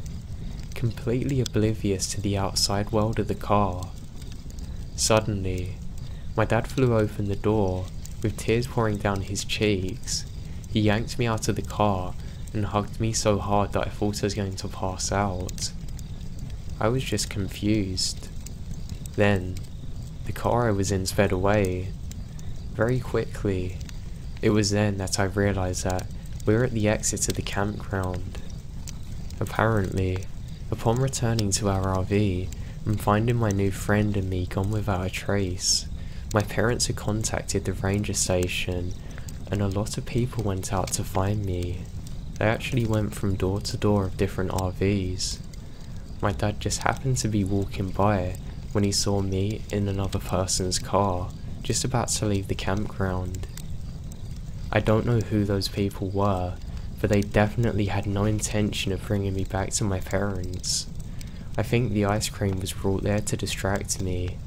completely oblivious to the outside world of the car. Suddenly, my dad flew open the door with tears pouring down his cheeks. He yanked me out of the car and hugged me so hard that I thought I was going to pass out. I was just confused. Then, the car I was in sped away, very quickly. It was then that I realised that we were at the exit of the campground. Apparently, upon returning to our R V and finding my new friend and me gone without a trace, my parents had contacted the ranger station and a lot of people went out to find me. They actually went from door to door of different R Vs. My dad just happened to be walking by when he saw me in another person's car, just about to leave the campground. I don't know who those people were, but they definitely had no intention of bringing me back to my parents. I think the ice cream was brought there to distract me.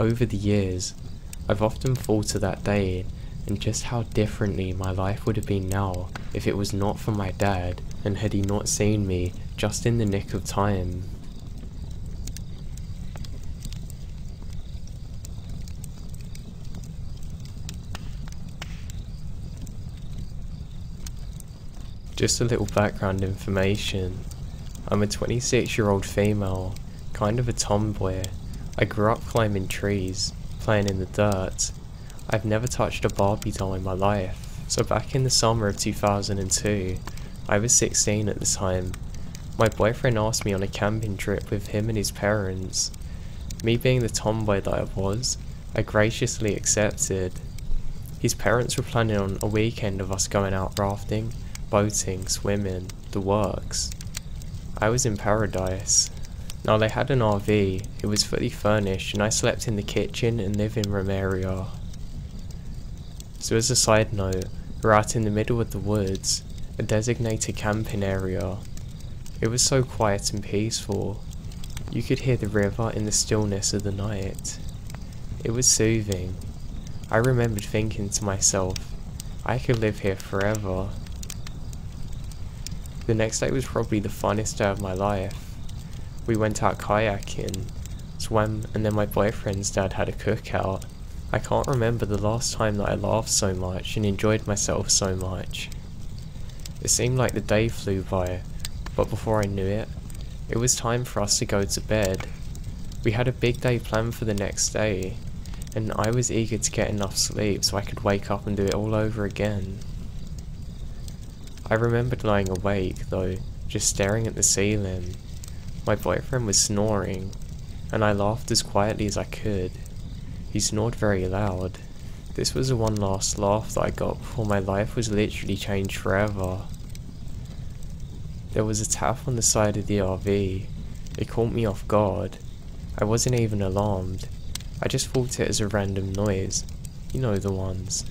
Over the years, I've often thought of that day and just how differently my life would have been now if it was not for my dad and had he not seen me just in the nick of time. Just a little background information. I'm a twenty-six year old female, kind of a tomboy. I grew up climbing trees, playing in the dirt. I've never touched a Barbie doll in my life. So back in the summer of two thousand two, I was sixteen at the time. My boyfriend asked me on a camping trip with him and his parents. Me being the tomboy that I was, I graciously accepted. His parents were planning on a weekend of us going out rafting, boating, swimming, the works. I was in paradise. Now they had an R V, it was fully furnished, and I slept in the kitchen and living room area. So as a side note, we're out in the middle of the woods, a designated camping area. It was so quiet and peaceful. You could hear the river in the stillness of the night. It was soothing. I remembered thinking to myself, I could live here forever. The next day was probably the funnest day of my life. We went out kayaking, swam, and then my boyfriend's dad had a cookout. I can't remember the last time that I laughed so much and enjoyed myself so much. It seemed like the day flew by, but before I knew it, it was time for us to go to bed. We had a big day planned for the next day, and I was eager to get enough sleep so I could wake up and do it all over again. I I remembered lying awake, though, just staring at the ceiling. My boyfriend was snoring, and I laughed as quietly as I could. He snored very loud. This was the one last laugh that I got before my life was literally changed forever. There was a tap on the side of the R V. It caught me off guard. I wasn't even alarmed. I just thought it as a random noise. You know the ones.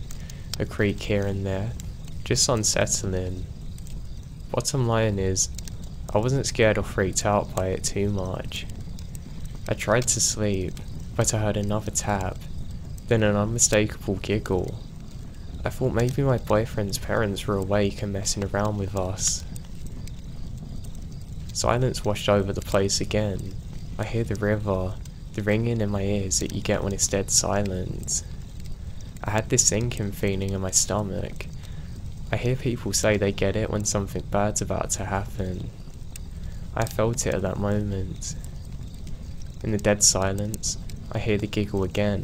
A creak here and there. Just unsettling. Bottom line is, I wasn't scared or freaked out by it too much. I tried to sleep, but I heard another tap, then an unmistakable giggle. I thought maybe my boyfriend's parents were awake and messing around with us. Silence washed over the place again. I hear the river, the ringing in my ears that you get when it's dead silent. I had this sinking feeling in my stomach. I hear people say they get it when something bad's about to happen. I felt it at that moment. In the dead silence, I hear the giggle again,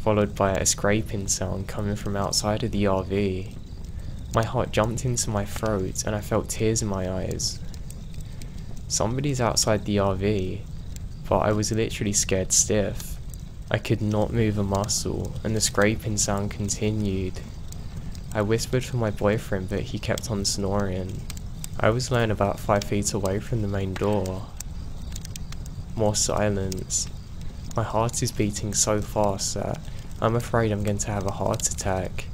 followed by a scraping sound coming from outside of the R V. My heart jumped into my throat and I felt tears in my eyes. Somebody's outside the R V, but I was literally scared stiff. I could not move a muscle, and the scraping sound continued. I whispered for my boyfriend, but he kept on snoring. I was lying about five feet away from the main door. More silence. My heart is beating so fast that I'm afraid I'm going to have a heart attack.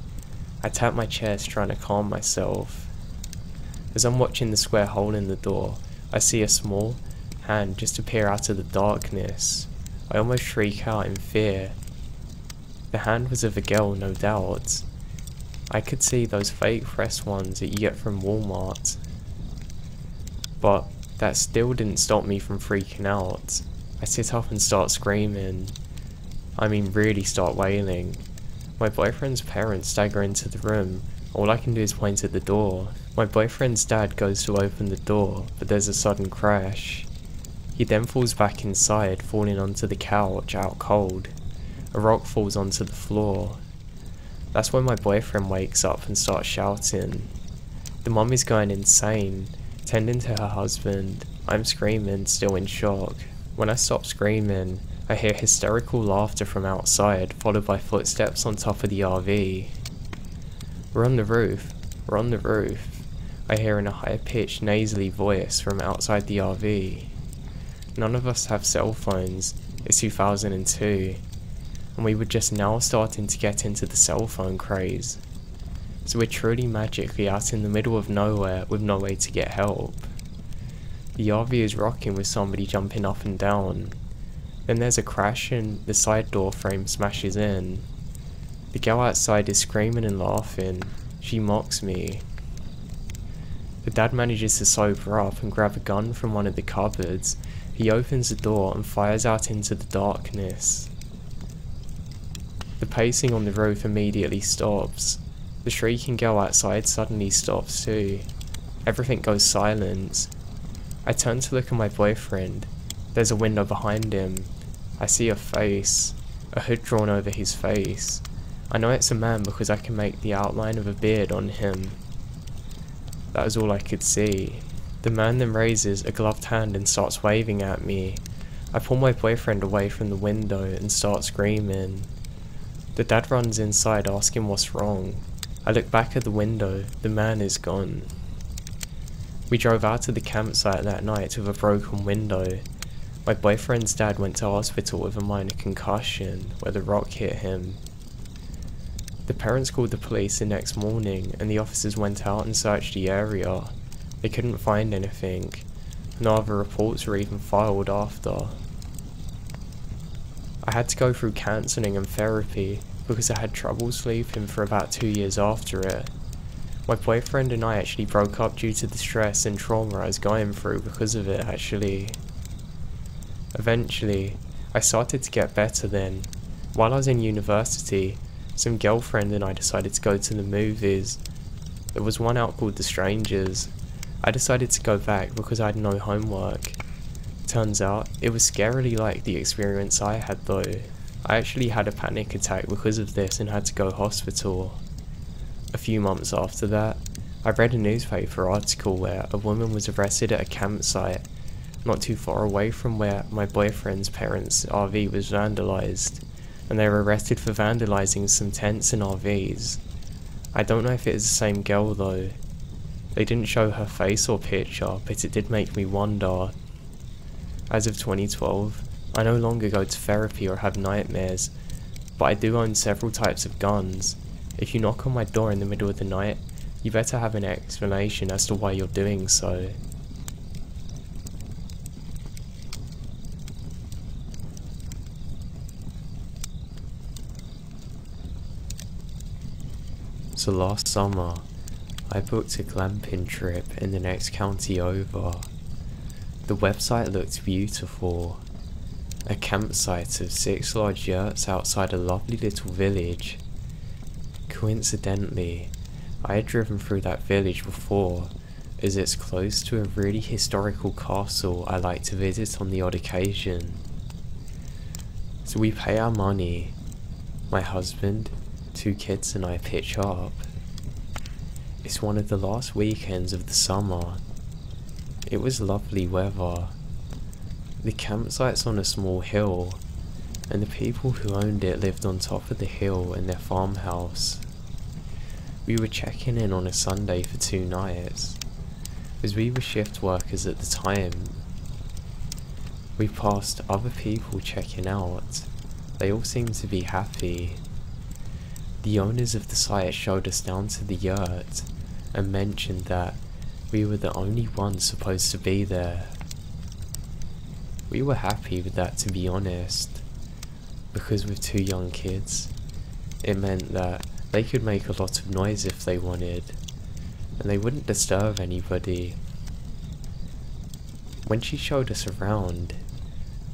I tap my chest trying to calm myself. As I'm watching the square hole in the door, I see a small hand just appear out of the darkness. I almost shriek out in fear. The hand was of a girl, no doubt. I could see those fake press ones that you get from Walmart. But that still didn't stop me from freaking out. I sit up and start screaming. I mean really start wailing. My boyfriend's parents stagger into the room. All I can do is point at the door. My boyfriend's dad goes to open the door, but there's a sudden crash. He then falls back inside, falling onto the couch, out cold. A rock falls onto the floor. That's when my boyfriend wakes up and starts shouting. The mum is going insane, tending to her husband. I'm screaming, still in shock. When I stop screaming, I hear hysterical laughter from outside, followed by footsteps on top of the R V. We're on the roof, we're on the roof, I hear in a high-pitched, nasally voice from outside the R V. None of us have cell phones, it's two thousand two, and we were just now starting to get into the cell phone craze. So we're truly magically out in the middle of nowhere with no way to get help. The R V is rocking with somebody jumping up and down. Then there's a crash and the side door frame smashes in. The girl outside is screaming and laughing. She mocks me. The dad manages to sober up and grab a gun from one of the cupboards. He opens the door and fires out into the darkness. The pacing on the roof immediately stops. The shrieking girl outside suddenly stops too. Everything goes silent. I turn to look at my boyfriend. There's a window behind him. I see a face, a hood drawn over his face. I know it's a man because I can make the outline of a beard on him. That was all I could see. The man then raises a gloved hand and starts waving at me. I pull my boyfriend away from the window and start screaming. The dad runs inside asking what's wrong. I look back at the window. The man is gone. We drove out to the campsite that night with a broken window. My boyfriend's dad went to hospital with a minor concussion where the rock hit him. The parents called the police the next morning and the officers went out and searched the area. They couldn't find anything. No other reports were even filed after. I had to go through counselling and therapy because I had trouble sleeping for about two years after it. My boyfriend and I actually broke up due to the stress and trauma I was going through because of it actually. Eventually, I started to get better then. While I was in university, some girlfriend and I decided to go to the movies. There was one out called The Strangers. I decided to go back because I had no homework. Turns out, it was scarily like the experience I had though. I actually had a panic attack because of this and had to go hospital. A few months after that, I read a newspaper article where a woman was arrested at a campsite not too far away from where my boyfriend's parents' R V was vandalized, and they were arrested for vandalizing some tents and R Vs. I don't know if it is the same girl though. They didn't show her face or picture, but it did make me wonder. As of twenty twelve, I no longer go to therapy or have nightmares, but I do own several types of guns. If you knock on my door in the middle of the night, you better have an explanation as to why you're doing so. So last summer, I booked a glamping trip in the next county over. The website looked beautiful. A campsite of six large yurts outside a lovely little village. Coincidentally, I had driven through that village before, as it's close to a really historical castle I like to visit on the odd occasion. So we pay our money. My husband, two kids and I pitch up. It's one of the last weekends of the summer. It was lovely weather. The campsite's on a small hill, and the people who owned it lived on top of the hill in their farmhouse. We were checking in on a Sunday for two nights, as we were shift workers at the time. We passed other people checking out. They all seemed to be happy. The owners of the site showed us down to the yurt and mentioned that we were the only ones supposed to be there. We were happy with that, to be honest, because with two young kids, it meant that they could make a lot of noise if they wanted, and they wouldn't disturb anybody. When she showed us around,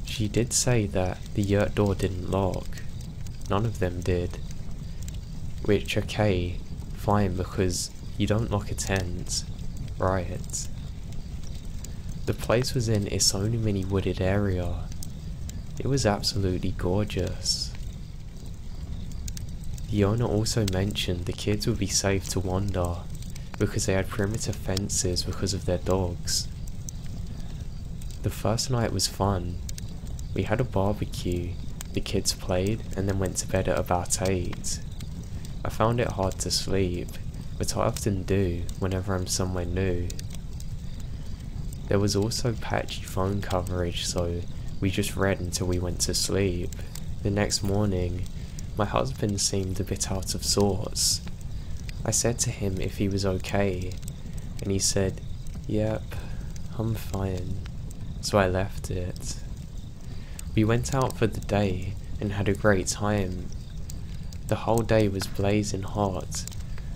she did say that the yurt door didn't lock. None of them did. Which, okay, fine, because you don't lock a tent, right? The place was in its own mini wooded area. It was absolutely gorgeous. The owner also mentioned the kids would be safe to wander, because they had perimeter fences because of their dogs. The first night was fun. We had a barbecue, the kids played, and then went to bed at about eight. I found it hard to sleep, but I often do whenever I'm somewhere new. There was also patchy phone coverage, so we just read until we went to sleep. The next morning, my husband seemed a bit out of sorts. I said to him if he was okay, and he said, "Yep, I'm fine," so I left it. We went out for the day and had a great time. The whole day was blazing hot,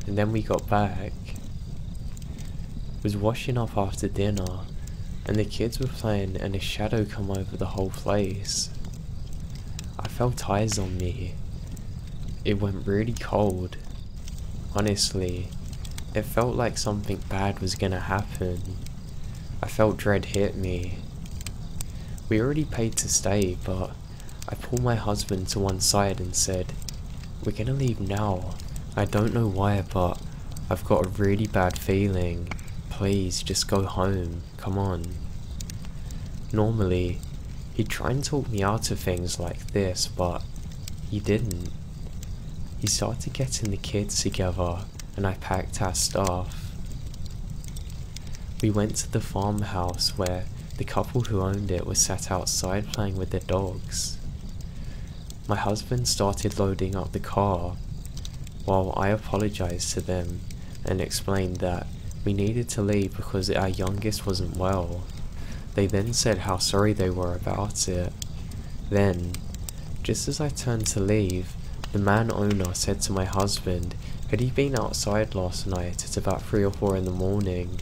and then we got back. It was washing up after dinner, and the kids were playing and a shadow came over the whole place. I felt eyes on me. It went really cold. Honestly, it felt like something bad was gonna happen. I felt dread hit me. We already paid to stay, but I pulled my husband to one side and said, "We're gonna leave now. I don't know why, but I've got a really bad feeling. Please, just go home. Come on." Normally, he'd try and talk me out of things like this, but he didn't. He started getting the kids together, and I packed our stuff. We went to the farmhouse where the couple who owned it were sat outside playing with their dogs. My husband started loading up the car, while I apologised to them and explained that we needed to leave because our youngest wasn't well. They then said how sorry they were about it. Then, just as I turned to leave, the man owner said to my husband, had he been outside last night at about three or four in the morning?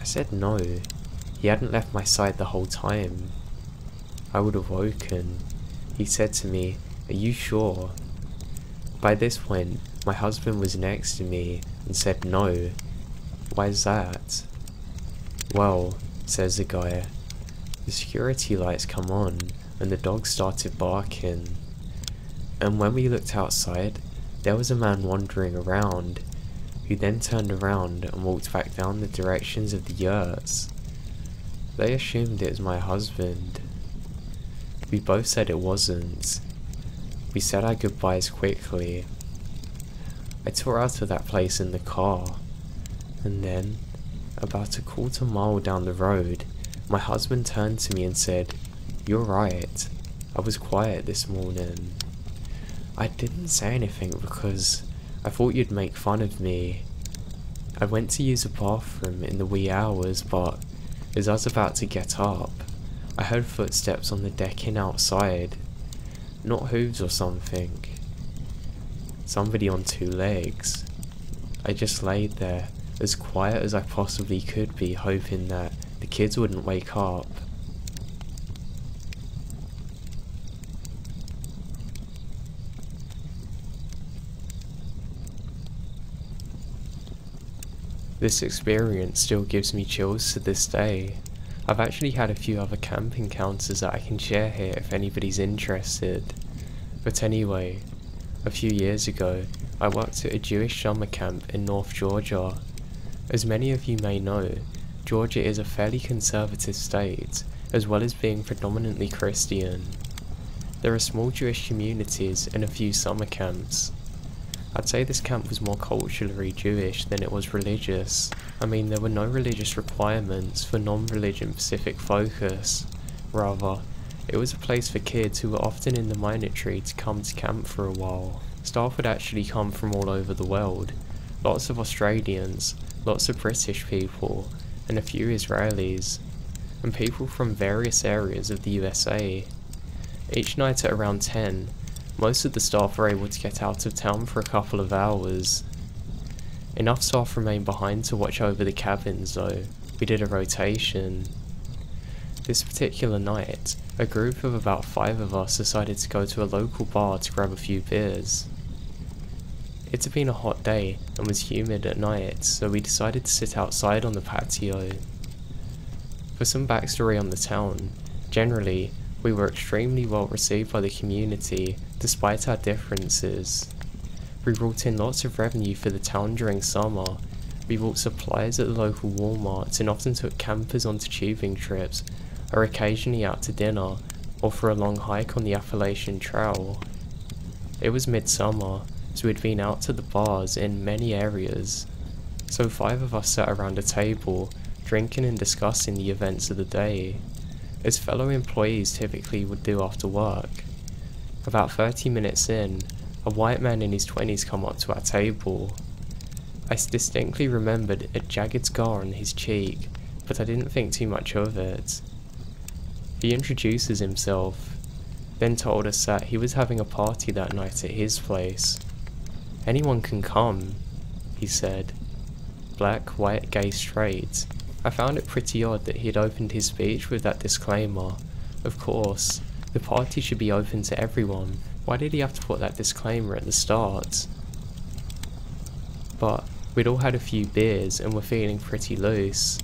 I said no, he hadn't left my side the whole time. I would have woken. He said to me, "Are you sure?" By this point, my husband was next to me and said no. "Why's that?" "Well," says the guy, "the security lights come on and the dog started barking. And when we looked outside, there was a man wandering around. who then turned around and walked back down the directions of the yurts. They assumed it was my husband. We both said it wasn't. We said our goodbyes quickly. I tore out of that place in the car, and then, about a quarter mile down the road, my husband turned to me and said, "You're right, I was quiet this morning." I didn't say anything because I thought you'd make fun of me. I went to use a bathroom in the wee hours, but as I was about to get up, I heard footsteps on the decking outside. Not hooves or something. Somebody on two legs. I just laid there, as quiet as I possibly could be, hoping that the kids wouldn't wake up. This experience still gives me chills to this day. I've actually had a few other camp encounters that I can share here if anybody's interested. But anyway, a few years ago, I worked at a Jewish summer camp in North Georgia. As many of you may know, Georgia is a fairly conservative state, as well as being predominantly Christian. There are small Jewish communities and a few summer camps. I'd say this camp was more culturally Jewish than it was religious. I mean, there were no religious requirements for non-religion specific focus. Rather, it was a place for kids who were often in the military to come to camp for a while. Staff would actually come from all over the world. Lots of Australians, lots of British people, and a few Israelis, and people from various areas of the U S A. Each night at around ten, most of the staff were able to get out of town for a couple of hours. Enough staff remained behind to watch over the cabins though. We did a rotation. This particular night, a group of about five of us decided to go to a local bar to grab a few beers. It had been a hot day and was humid at night, so we decided to sit outside on the patio. For some backstory on the town, generally, we were extremely well received by the community, despite our differences. We brought in lots of revenue for the town during summer. We bought supplies at the local Walmart and often took campers onto tubing trips, or occasionally out to dinner, or for a long hike on the Appalachian Trail. It was midsummer, so we'd been out to the bars in many areas. So five of us sat around a table, drinking and discussing the events of the day, as fellow employees typically would do after work. About thirty minutes in, a white man in his twenties come up to our table. I distinctly remembered a jagged scar on his cheek, but I didn't think too much of it. He introduces himself, then told us that he was having a party that night at his place. "Anyone can come," he said. Black, white, gay, straight. I found it pretty odd that he had opened his speech with that disclaimer. Of course, the party should be open to everyone. Why did he have to put that disclaimer at the start? But we'd all had a few beers and were feeling pretty loose.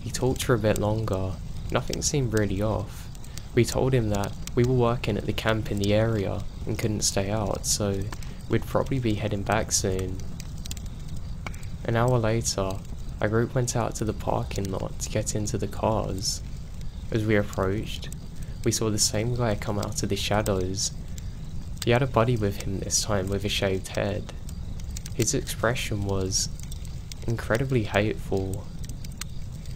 He talked for a bit longer. Nothing seemed really off. We told him that we were working at the camp in the area and couldn't stay out, so we'd probably be heading back soon. An hour later, our group went out to the parking lot to get into the cars. As we approached, we saw the same guy come out of the shadows. He had a buddy with him this time with a shaved head. His expression was incredibly hateful.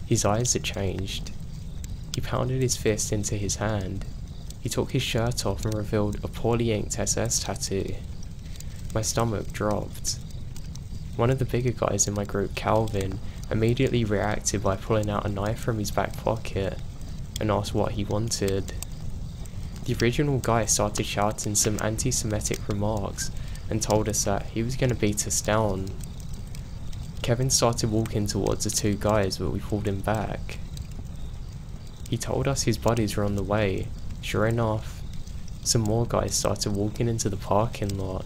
His eyes had changed. He pounded his fist into his hand. He took his shirt off and revealed a poorly inked S S tattoo. My stomach dropped. One of the bigger guys in my group, Calvin, immediately reacted by pulling out a knife from his back pocket and asked what he wanted. The original guy started shouting some anti-Semitic remarks and told us that he was going to beat us down. Kevin started walking towards the two guys, but we pulled him back. He told us his buddies were on the way. Sure enough, some more guys started walking into the parking lot.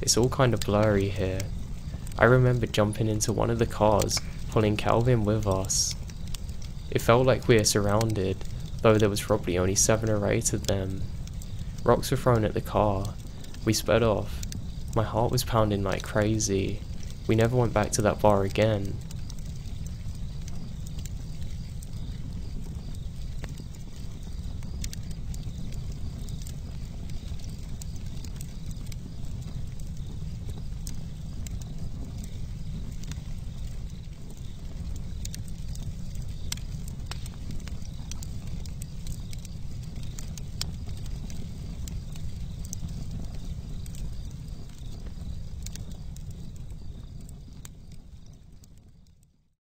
It's all kind of blurry here. I remember jumping into one of the cars, pulling Calvin with us. It felt like we were surrounded, though there was probably only seven or eight of them. Rocks were thrown at the car. We sped off. My heart was pounding like crazy. We never went back to that bar again,